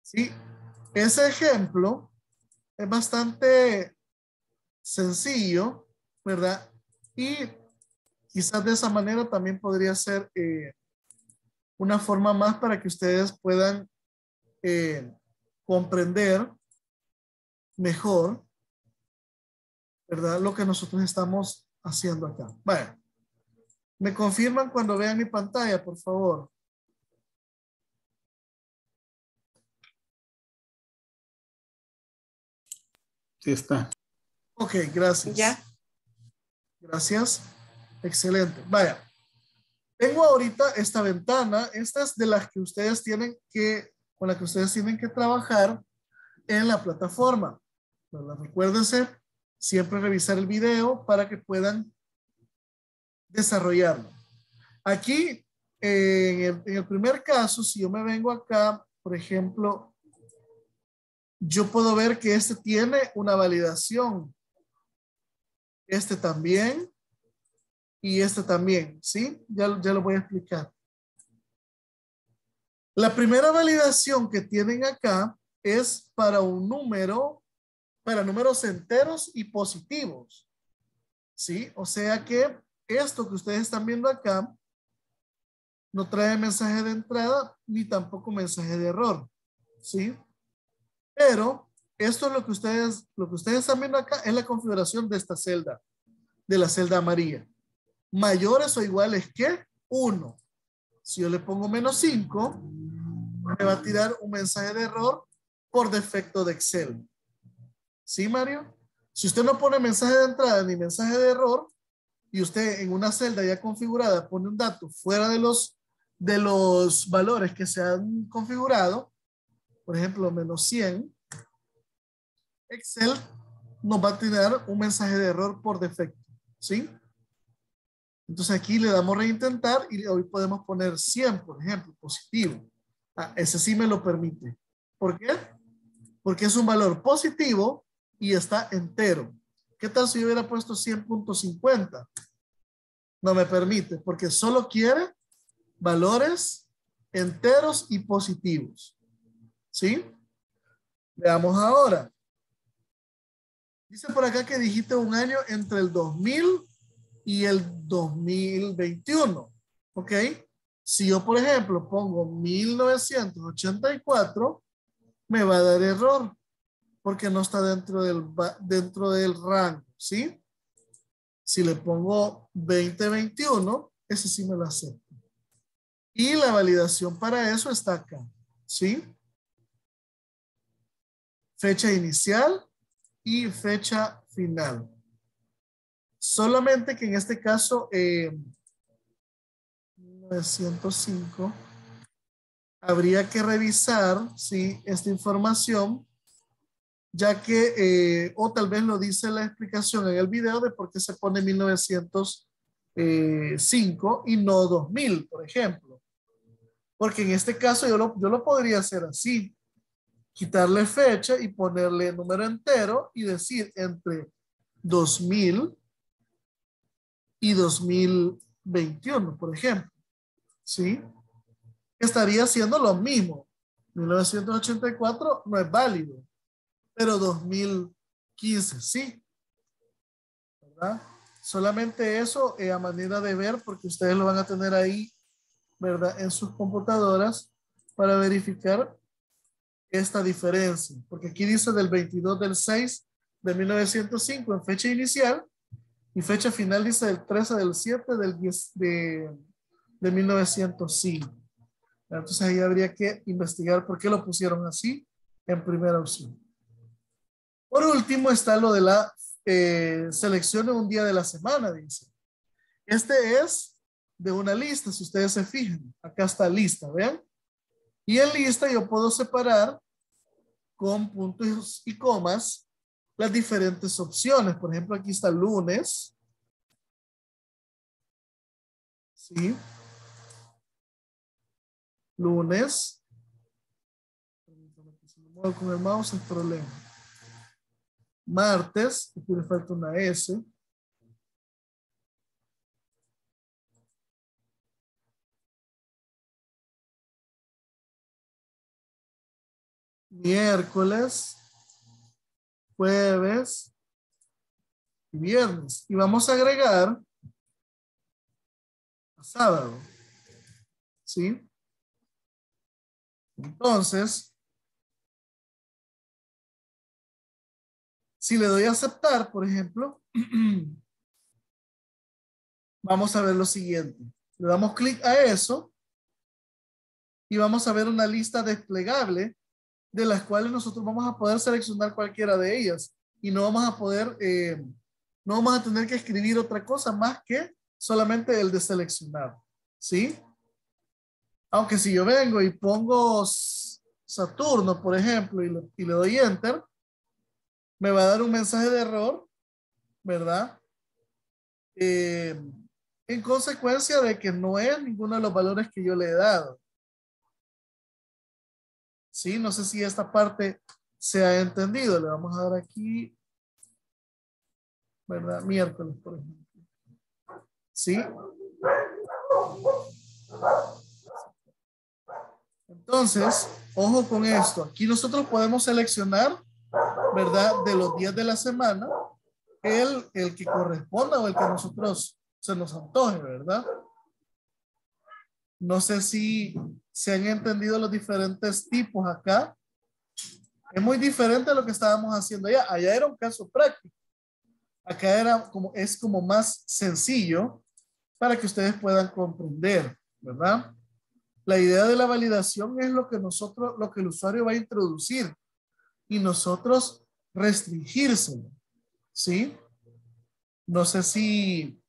¿Sí? Ese ejemplo es bastante sencillo, ¿verdad? Y quizás de esa manera también podría ser una forma más para que ustedes puedan comprender mejor, ¿verdad? Lo que nosotros estamos haciendo acá. Bueno, me confirman cuando vean mi pantalla, por favor. Sí está. Ok, gracias. Ya. Gracias. Excelente. Vaya, tengo ahorita esta ventana. Esta es de las que ustedes tienen que, con la que ustedes tienen que trabajar en la plataforma, ¿verdad? Recuérdense siempre revisar el video para que puedan desarrollarlo. Aquí, en el primer caso, si yo me vengo acá, por ejemplo, yo puedo ver que este tiene una validación. Este también. Y este también, ¿sí? Ya lo voy a explicar. La primera validación que tienen acá es para un número, para números enteros y positivos, ¿sí? O sea que esto que ustedes están viendo acá no trae mensaje de entrada ni tampoco mensaje de error, ¿sí? Pero esto es lo que ustedes están viendo acá es la configuración de esta celda, de la celda amarilla. Mayores o iguales que 1. Si yo le pongo -5, me va a tirar un mensaje de error por defecto de Excel. ¿Sí, Mario? Si usted no pone mensaje de entrada ni mensaje de error y usted en una celda ya configurada pone un dato fuera de los valores que se han configurado, por ejemplo, -100, Excel nos va a tirar un mensaje de error por defecto. ¿Sí? Entonces aquí le damos reintentar y hoy podemos poner 100, por ejemplo, positivo. Ah, ese sí me lo permite. ¿Por qué? Porque es un valor positivo y está entero. ¿Qué tal si yo hubiera puesto 100.50? No me permite porque solo quiere valores enteros y positivos. ¿Sí? Veamos ahora. Dice por acá que dijiste un año entre el 2000 y el 2021, ¿ok? Si yo, por ejemplo, pongo 1984, me va a dar error, porque no está dentro del rango, ¿sí? Si le pongo 2021, ese sí me lo acepta. Y la validación para eso está acá, ¿sí? Fecha inicial y fecha final. Solamente que en este caso, 905, habría que revisar, ¿sí? Esta información, ya que, o tal vez lo dice la explicación en el video de por qué se pone 1905 y no 2000, por ejemplo. Porque en este caso yo lo podría hacer así. Quitarle fecha y ponerle número entero y decir entre 2000 y 2021, por ejemplo. ¿Sí? Estaría haciendo lo mismo. 1984 no es válido, pero 2015 sí. ¿Verdad? Solamente eso a manera de ver, porque ustedes lo van a tener ahí, ¿verdad? En sus computadoras para verificar esta diferencia, porque aquí dice del 22/6/1905 en fecha inicial y fecha final dice del 13/7/1905. Entonces ahí habría que investigar por qué lo pusieron así en primera opción. Por último está lo de la selección de un día de la semana, dice. Este es de una lista, si ustedes se fijan. Acá está lista, vean. Y en lista yo puedo separar con puntos y comas las diferentes opciones. Por ejemplo, aquí está lunes. ¿Sí? Lunes. Permítanme que se me mueva con el mouse, es problema. Martes, aquí le falta una S. Miércoles, jueves y viernes. Y vamos a agregar a sábado. ¿Sí? Entonces, si le doy a aceptar, por ejemplo, vamos a ver lo siguiente. Le damos clic a eso y vamos a ver una lista desplegable de las cuales nosotros vamos a poder seleccionar cualquiera de ellas y no vamos a poder, no vamos a tener que escribir otra cosa más que solamente el de seleccionar, ¿sí? Aunque si yo vengo y pongo Saturno, por ejemplo, y le doy Enter, me va a dar un mensaje de error, ¿verdad? En consecuencia de que no es ninguno de los valores que yo le he dado. Sí, no sé si esta parte se ha entendido. Le vamos a dar aquí, ¿verdad? Miércoles, por ejemplo. Sí. Entonces, ojo con esto. Aquí nosotros podemos seleccionar, ¿verdad? De los días de la semana, el que corresponda o el que a nosotros se nos antoje, ¿verdad? No sé si se han entendido los diferentes tipos acá. Es muy diferente a lo que estábamos haciendo allá. Allá era un caso práctico. Acá era como más sencillo para que ustedes puedan comprender, ¿verdad? La idea de la validación es lo que el usuario va a introducir y nosotros restringírselo, ¿sí? No sé si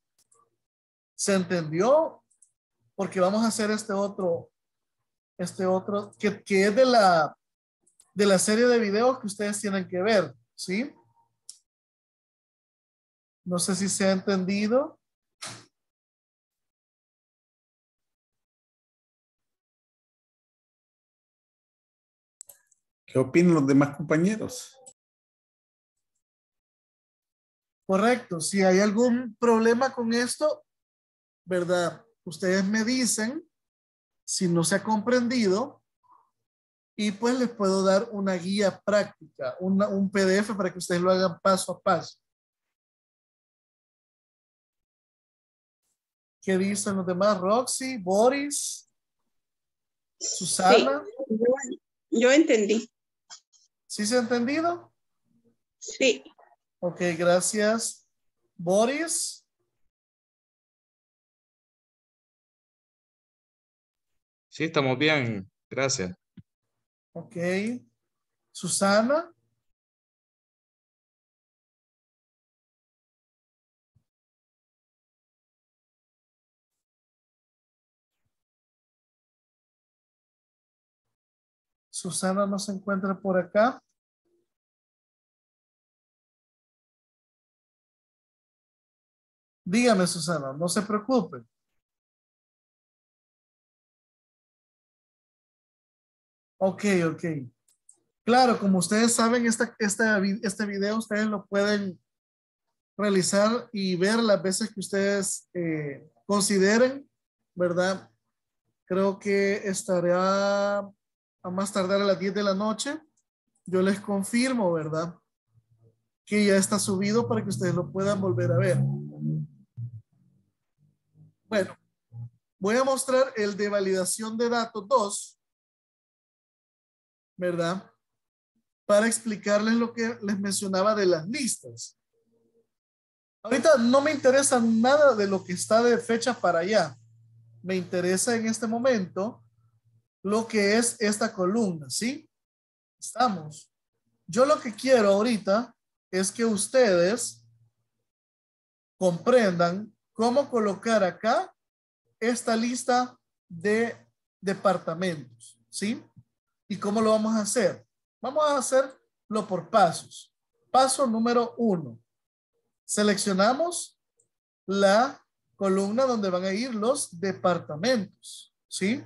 se entendió, porque vamos a hacer este otro que es de la serie de videos que ustedes tienen que ver, ¿sí? No sé si se ha entendido. ¿Qué opinan los demás compañeros? Correcto. Si hay algún problema con esto, ¿verdad? Ustedes me dicen si no se ha comprendido y pues les puedo dar una guía práctica, un PDF para que ustedes lo hagan paso a paso. ¿Qué dicen los demás? Roxy, Boris. Susana. Sí. Yo entendí. ¿Sí se ha entendido? Sí. Ok, gracias. Boris. Sí, estamos bien. Gracias. Ok. Susana. Susana no se encuentra por acá. Dígame, Susana, no se preocupe. Ok. Claro, como ustedes saben, este video ustedes lo pueden realizar y ver las veces que ustedes consideren, ¿verdad? Creo que estará a más tardar a las 10 de la noche, yo les confirmo, ¿verdad? Que ya está subido para que ustedes lo puedan volver a ver. Bueno, voy a mostrar el de validación de datos 2, ¿verdad? Para explicarles lo que les mencionaba de las listas. Ahorita no me interesa nada de lo que está de fecha para allá. Me interesa en este momento lo que es esta columna, ¿sí? Estamos. Yo lo que quiero ahorita es que ustedes comprendan cómo colocar acá esta lista de departamentos, ¿sí? ¿Y cómo lo vamos a hacer? Vamos a hacerlo por pasos. Paso número 1. Seleccionamos la columna donde van a ir los departamentos, ¿sí?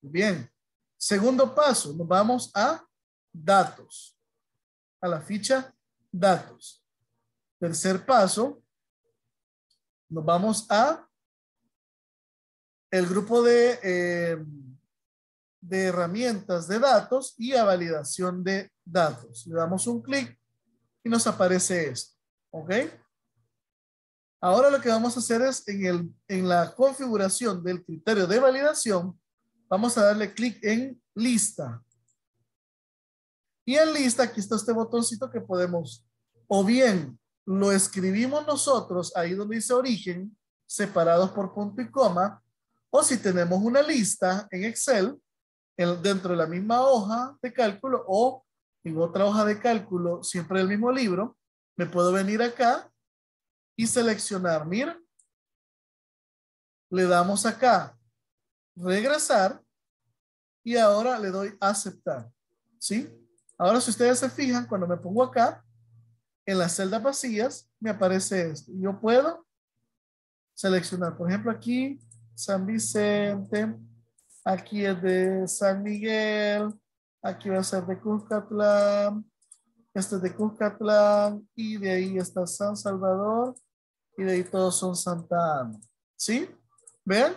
Bien. Segundo paso, nos vamos a datos. A la ficha datos. Tercer paso, nos vamos a el grupo de herramientas de datos y a validación de datos. Le damos un clic y nos aparece esto. ¿Ok? Ahora lo que vamos a hacer es en la configuración del criterio de validación, vamos a darle clic en lista. Y en lista, aquí está este botoncito que podemos, o bien lo escribimos nosotros, ahí donde dice origen, separados por punto y coma, o si tenemos una lista en Excel, dentro de la misma hoja de cálculo, o en otra hoja de cálculo, siempre del mismo libro, me puedo venir acá y seleccionar, mira, le damos acá, regresar y ahora le doy aceptar, ¿sí? Ahora si ustedes se fijan, cuando me pongo acá en las celdas vacías me aparece esto. Yo puedo seleccionar, por ejemplo, aquí San Vicente, aquí es de San Miguel, aquí va a ser de Cuscatlán, este es de Cuscatlán y de ahí está San Salvador y de ahí todos son Santa Ana, ¿sí? ¿Ven?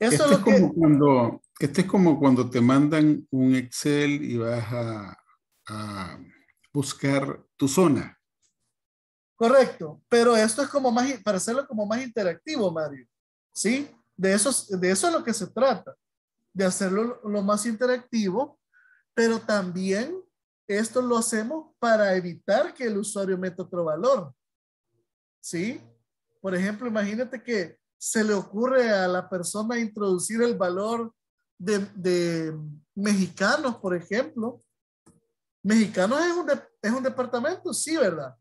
Esto es lo que... este es como cuando te mandan un Excel y vas a buscar tu zona. Correcto, pero esto es como más, para hacerlo como más interactivo, Mario. ¿Sí? De eso es lo que se trata, de hacerlo lo más interactivo, pero también esto lo hacemos para evitar que el usuario meta otro valor. ¿Sí? Por ejemplo, imagínate que se le ocurre a la persona introducir el valor de mexicanos, por ejemplo. Mexicanos es un departamento, sí, ¿verdad?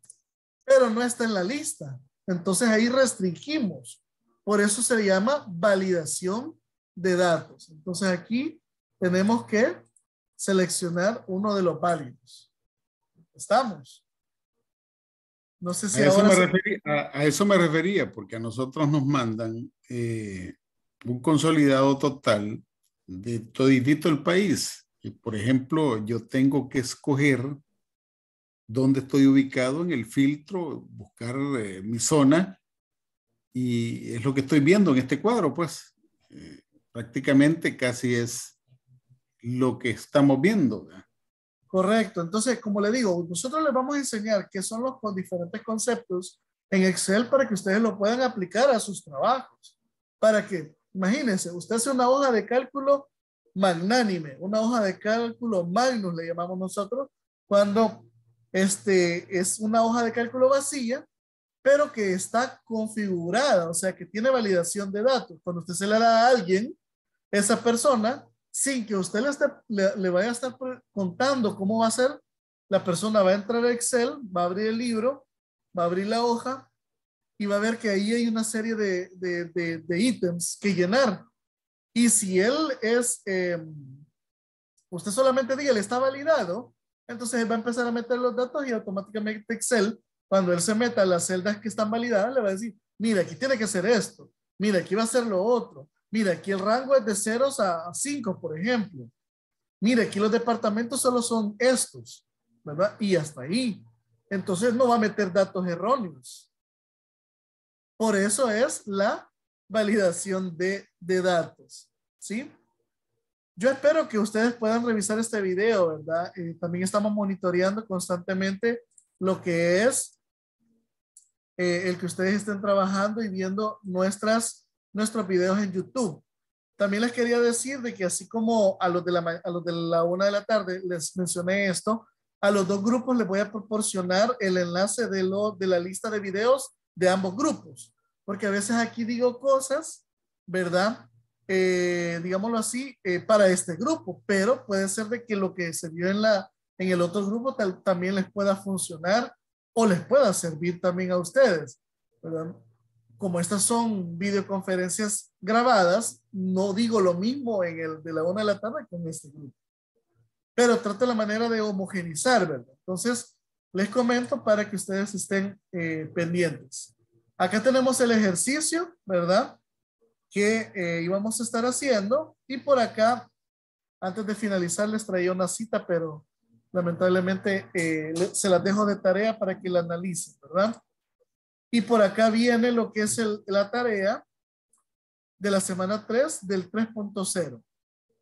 Pero no está en la lista. Entonces ahí restringimos. Por eso se llama validación de datos. Entonces aquí tenemos que seleccionar uno de los válidos. ¿Estamos? No sé si a eso me refería, porque a nosotros nos mandan un consolidado total de toditito el país. Y por ejemplo, yo tengo que escoger dónde estoy ubicado en el filtro, buscar mi zona, y es lo que estoy viendo en este cuadro, pues. Prácticamente casi es lo que estamos viendo, ¿verdad? Correcto. Entonces, como le digo, nosotros les vamos a enseñar qué son los diferentes conceptos en Excel para que ustedes lo puedan aplicar a sus trabajos. Para que Imagínense, usted hace una hoja de cálculo magnánime, una hoja de cálculo magnus le llamamos nosotros, cuando es una hoja de cálculo vacía, pero que está configurada, o sea que tiene validación de datos. Cuando usted se la da a alguien, esa persona, sin que usted le vaya a estar contando cómo va a ser, la persona va a entrar a Excel, va a abrir el libro, va a abrir la hoja y va a ver que ahí hay una serie de ítems que llenar. Y si él es, usted solamente diga, le está validado, entonces él va a empezar a meter los datos y automáticamente Excel, cuando él se meta a las celdas que están validadas, le va a decir, mira, aquí tiene que ser esto, mira, aquí va a ser lo otro, mira, aquí el rango es de 0 a 5, por ejemplo. Mira, aquí los departamentos solo son estos, ¿verdad? Y hasta ahí. Entonces no va a meter datos erróneos. Por eso es la validación de datos, ¿sí? Yo espero que ustedes puedan revisar este video, ¿verdad? También estamos monitoreando constantemente lo que es el que ustedes estén trabajando y viendo nuestros videos en YouTube. También les quería decir de que así como a los de la 1 de la tarde les mencioné esto, a los dos grupos les voy a proporcionar el enlace de la lista de videos de ambos grupos. Porque a veces aquí digo cosas, ¿verdad? Digámoslo así, para este grupo, pero puede ser de que lo que se vio en el otro grupo también les pueda funcionar o les pueda servir también a ustedes, ¿verdad? Como estas son videoconferencias grabadas, no digo lo mismo en el de la 1 de la tarde que en este grupo, pero trato la manera de homogenizar, ¿verdad? Entonces, les comento para que ustedes estén pendientes. Acá tenemos el ejercicio, ¿verdad? Que íbamos a estar haciendo. Y por acá, antes de finalizar, les traía una cita, pero lamentablemente se las dejo de tarea para que la analicen, ¿verdad? Y por acá viene lo que es la tarea de la semana 3 del 3.0.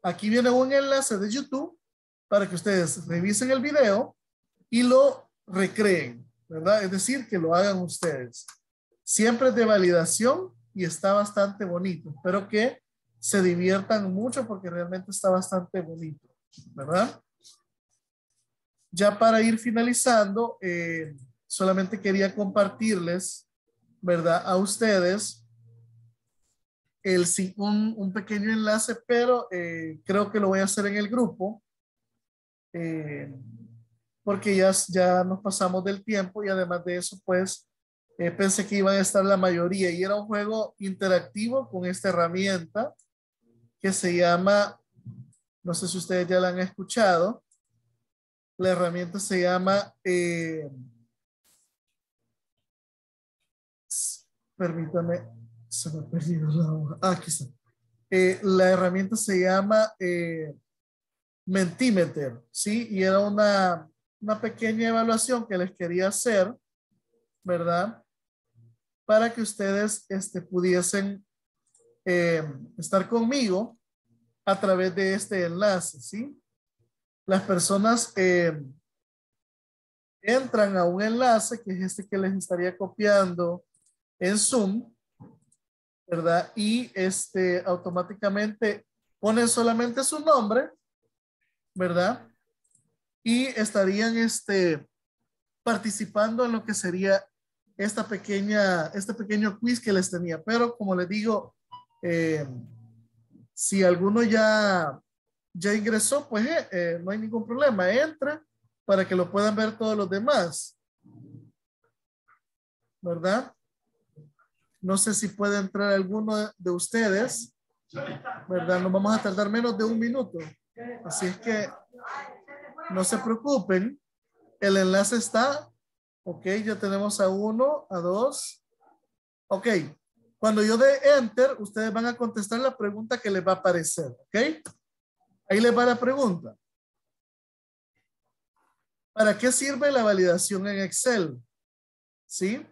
Aquí viene un enlace de YouTube para que ustedes revisen el video y lo recreen, ¿verdad? Es decir, que lo hagan ustedes. Siempre es de validación y está bastante bonito. Espero que se diviertan mucho porque realmente está bastante bonito, ¿verdad? Ya para ir finalizando, solamente quería compartirles, ¿verdad? A ustedes un pequeño enlace, pero creo que lo voy a hacer en el grupo porque ya nos pasamos del tiempo y además de eso, pues, pensé que iban a estar la mayoría y era un juego interactivo con esta herramienta que se llama, no sé si ustedes ya la han escuchado, la herramienta se llama, permítame, se me ha perdido la hoja, aquí está, la herramienta se llama Mentimeter, ¿sí? Y era una pequeña evaluación que les quería hacer, ¿verdad? Para que ustedes pudiesen estar conmigo a través de este enlace, ¿sí? Las personas entran a un enlace que es este que les estaría copiando en Zoom, ¿verdad? Y automáticamente ponen solamente su nombre, ¿verdad? Y estarían participando en lo que sería este pequeño quiz que les tenía. Pero como les digo, si alguno ya ingresó, pues no hay ningún problema. Entra para que lo puedan ver todos los demás, ¿verdad? No sé si puede entrar alguno de ustedes, ¿verdad? Nos vamos a tardar menos de un minuto. Así es que no se preocupen. El enlace está, ok, ya tenemos a 1, a 2, ok. Cuando yo dé enter, ustedes van a contestar la pregunta que les va a aparecer, ok. Ahí les va la pregunta. ¿Para qué sirve la validación en Excel? ¿Sí?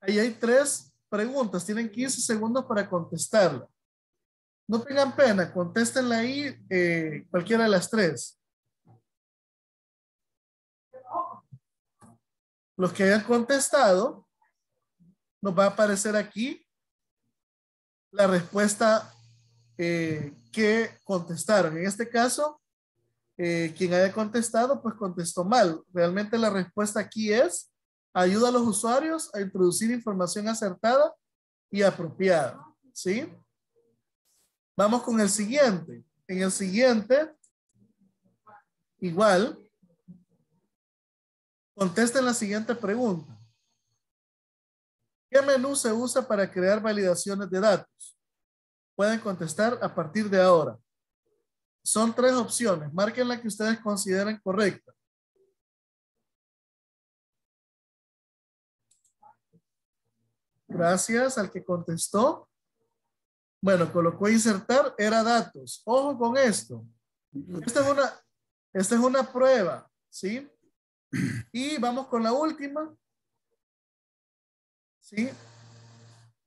Ahí hay 3 preguntas, tienen 15 segundos para contestarla. No tengan pena, contéstenla ahí cualquiera de las 3. Los que hayan contestado, nos va a aparecer aquí la respuesta que contestaron. En este caso, quien haya contestado, pues contestó mal. Realmente la respuesta aquí es ayuda a los usuarios a introducir información acertada y apropiada, ¿sí? Vamos con el siguiente. En el siguiente, igual, contesten la siguiente pregunta. ¿Qué menú se usa para crear validaciones de datos? Pueden contestar a partir de ahora. Son tres opciones. Marquen la que ustedes consideren correcta. Gracias al que contestó. Bueno, colocó insertar, era datos. Ojo con esto. Esta es una prueba, ¿sí? Y vamos con la última. ¿Sí?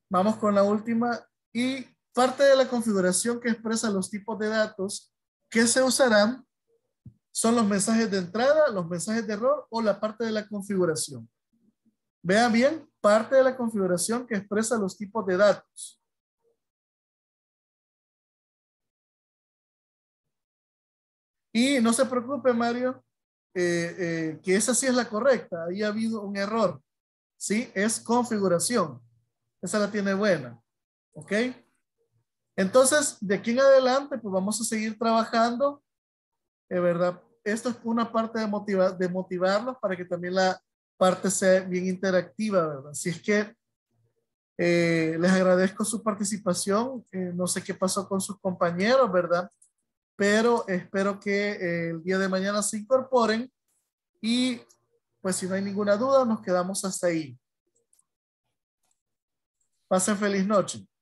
Vamos con la última. Y parte de la configuración que expresa los tipos de datos que se usarán son los mensajes de entrada, los mensajes de error o la parte de la configuración. Vean bien, parte de la configuración que expresa los tipos de datos. Y no se preocupe, Mario, que esa sí es la correcta. Ahí ha habido un error. Sí, es configuración. Esa la tiene buena. ¿Ok? Entonces, de aquí en adelante, pues vamos a seguir trabajando. Es verdad, esto es una parte de motivarlos para que también la parte sea bien interactiva, ¿verdad? Así es que les agradezco su participación. No sé qué pasó con sus compañeros, ¿verdad? Pero espero que el día de mañana se incorporen y pues si no hay ninguna duda, nos quedamos hasta ahí. Pasen feliz noche.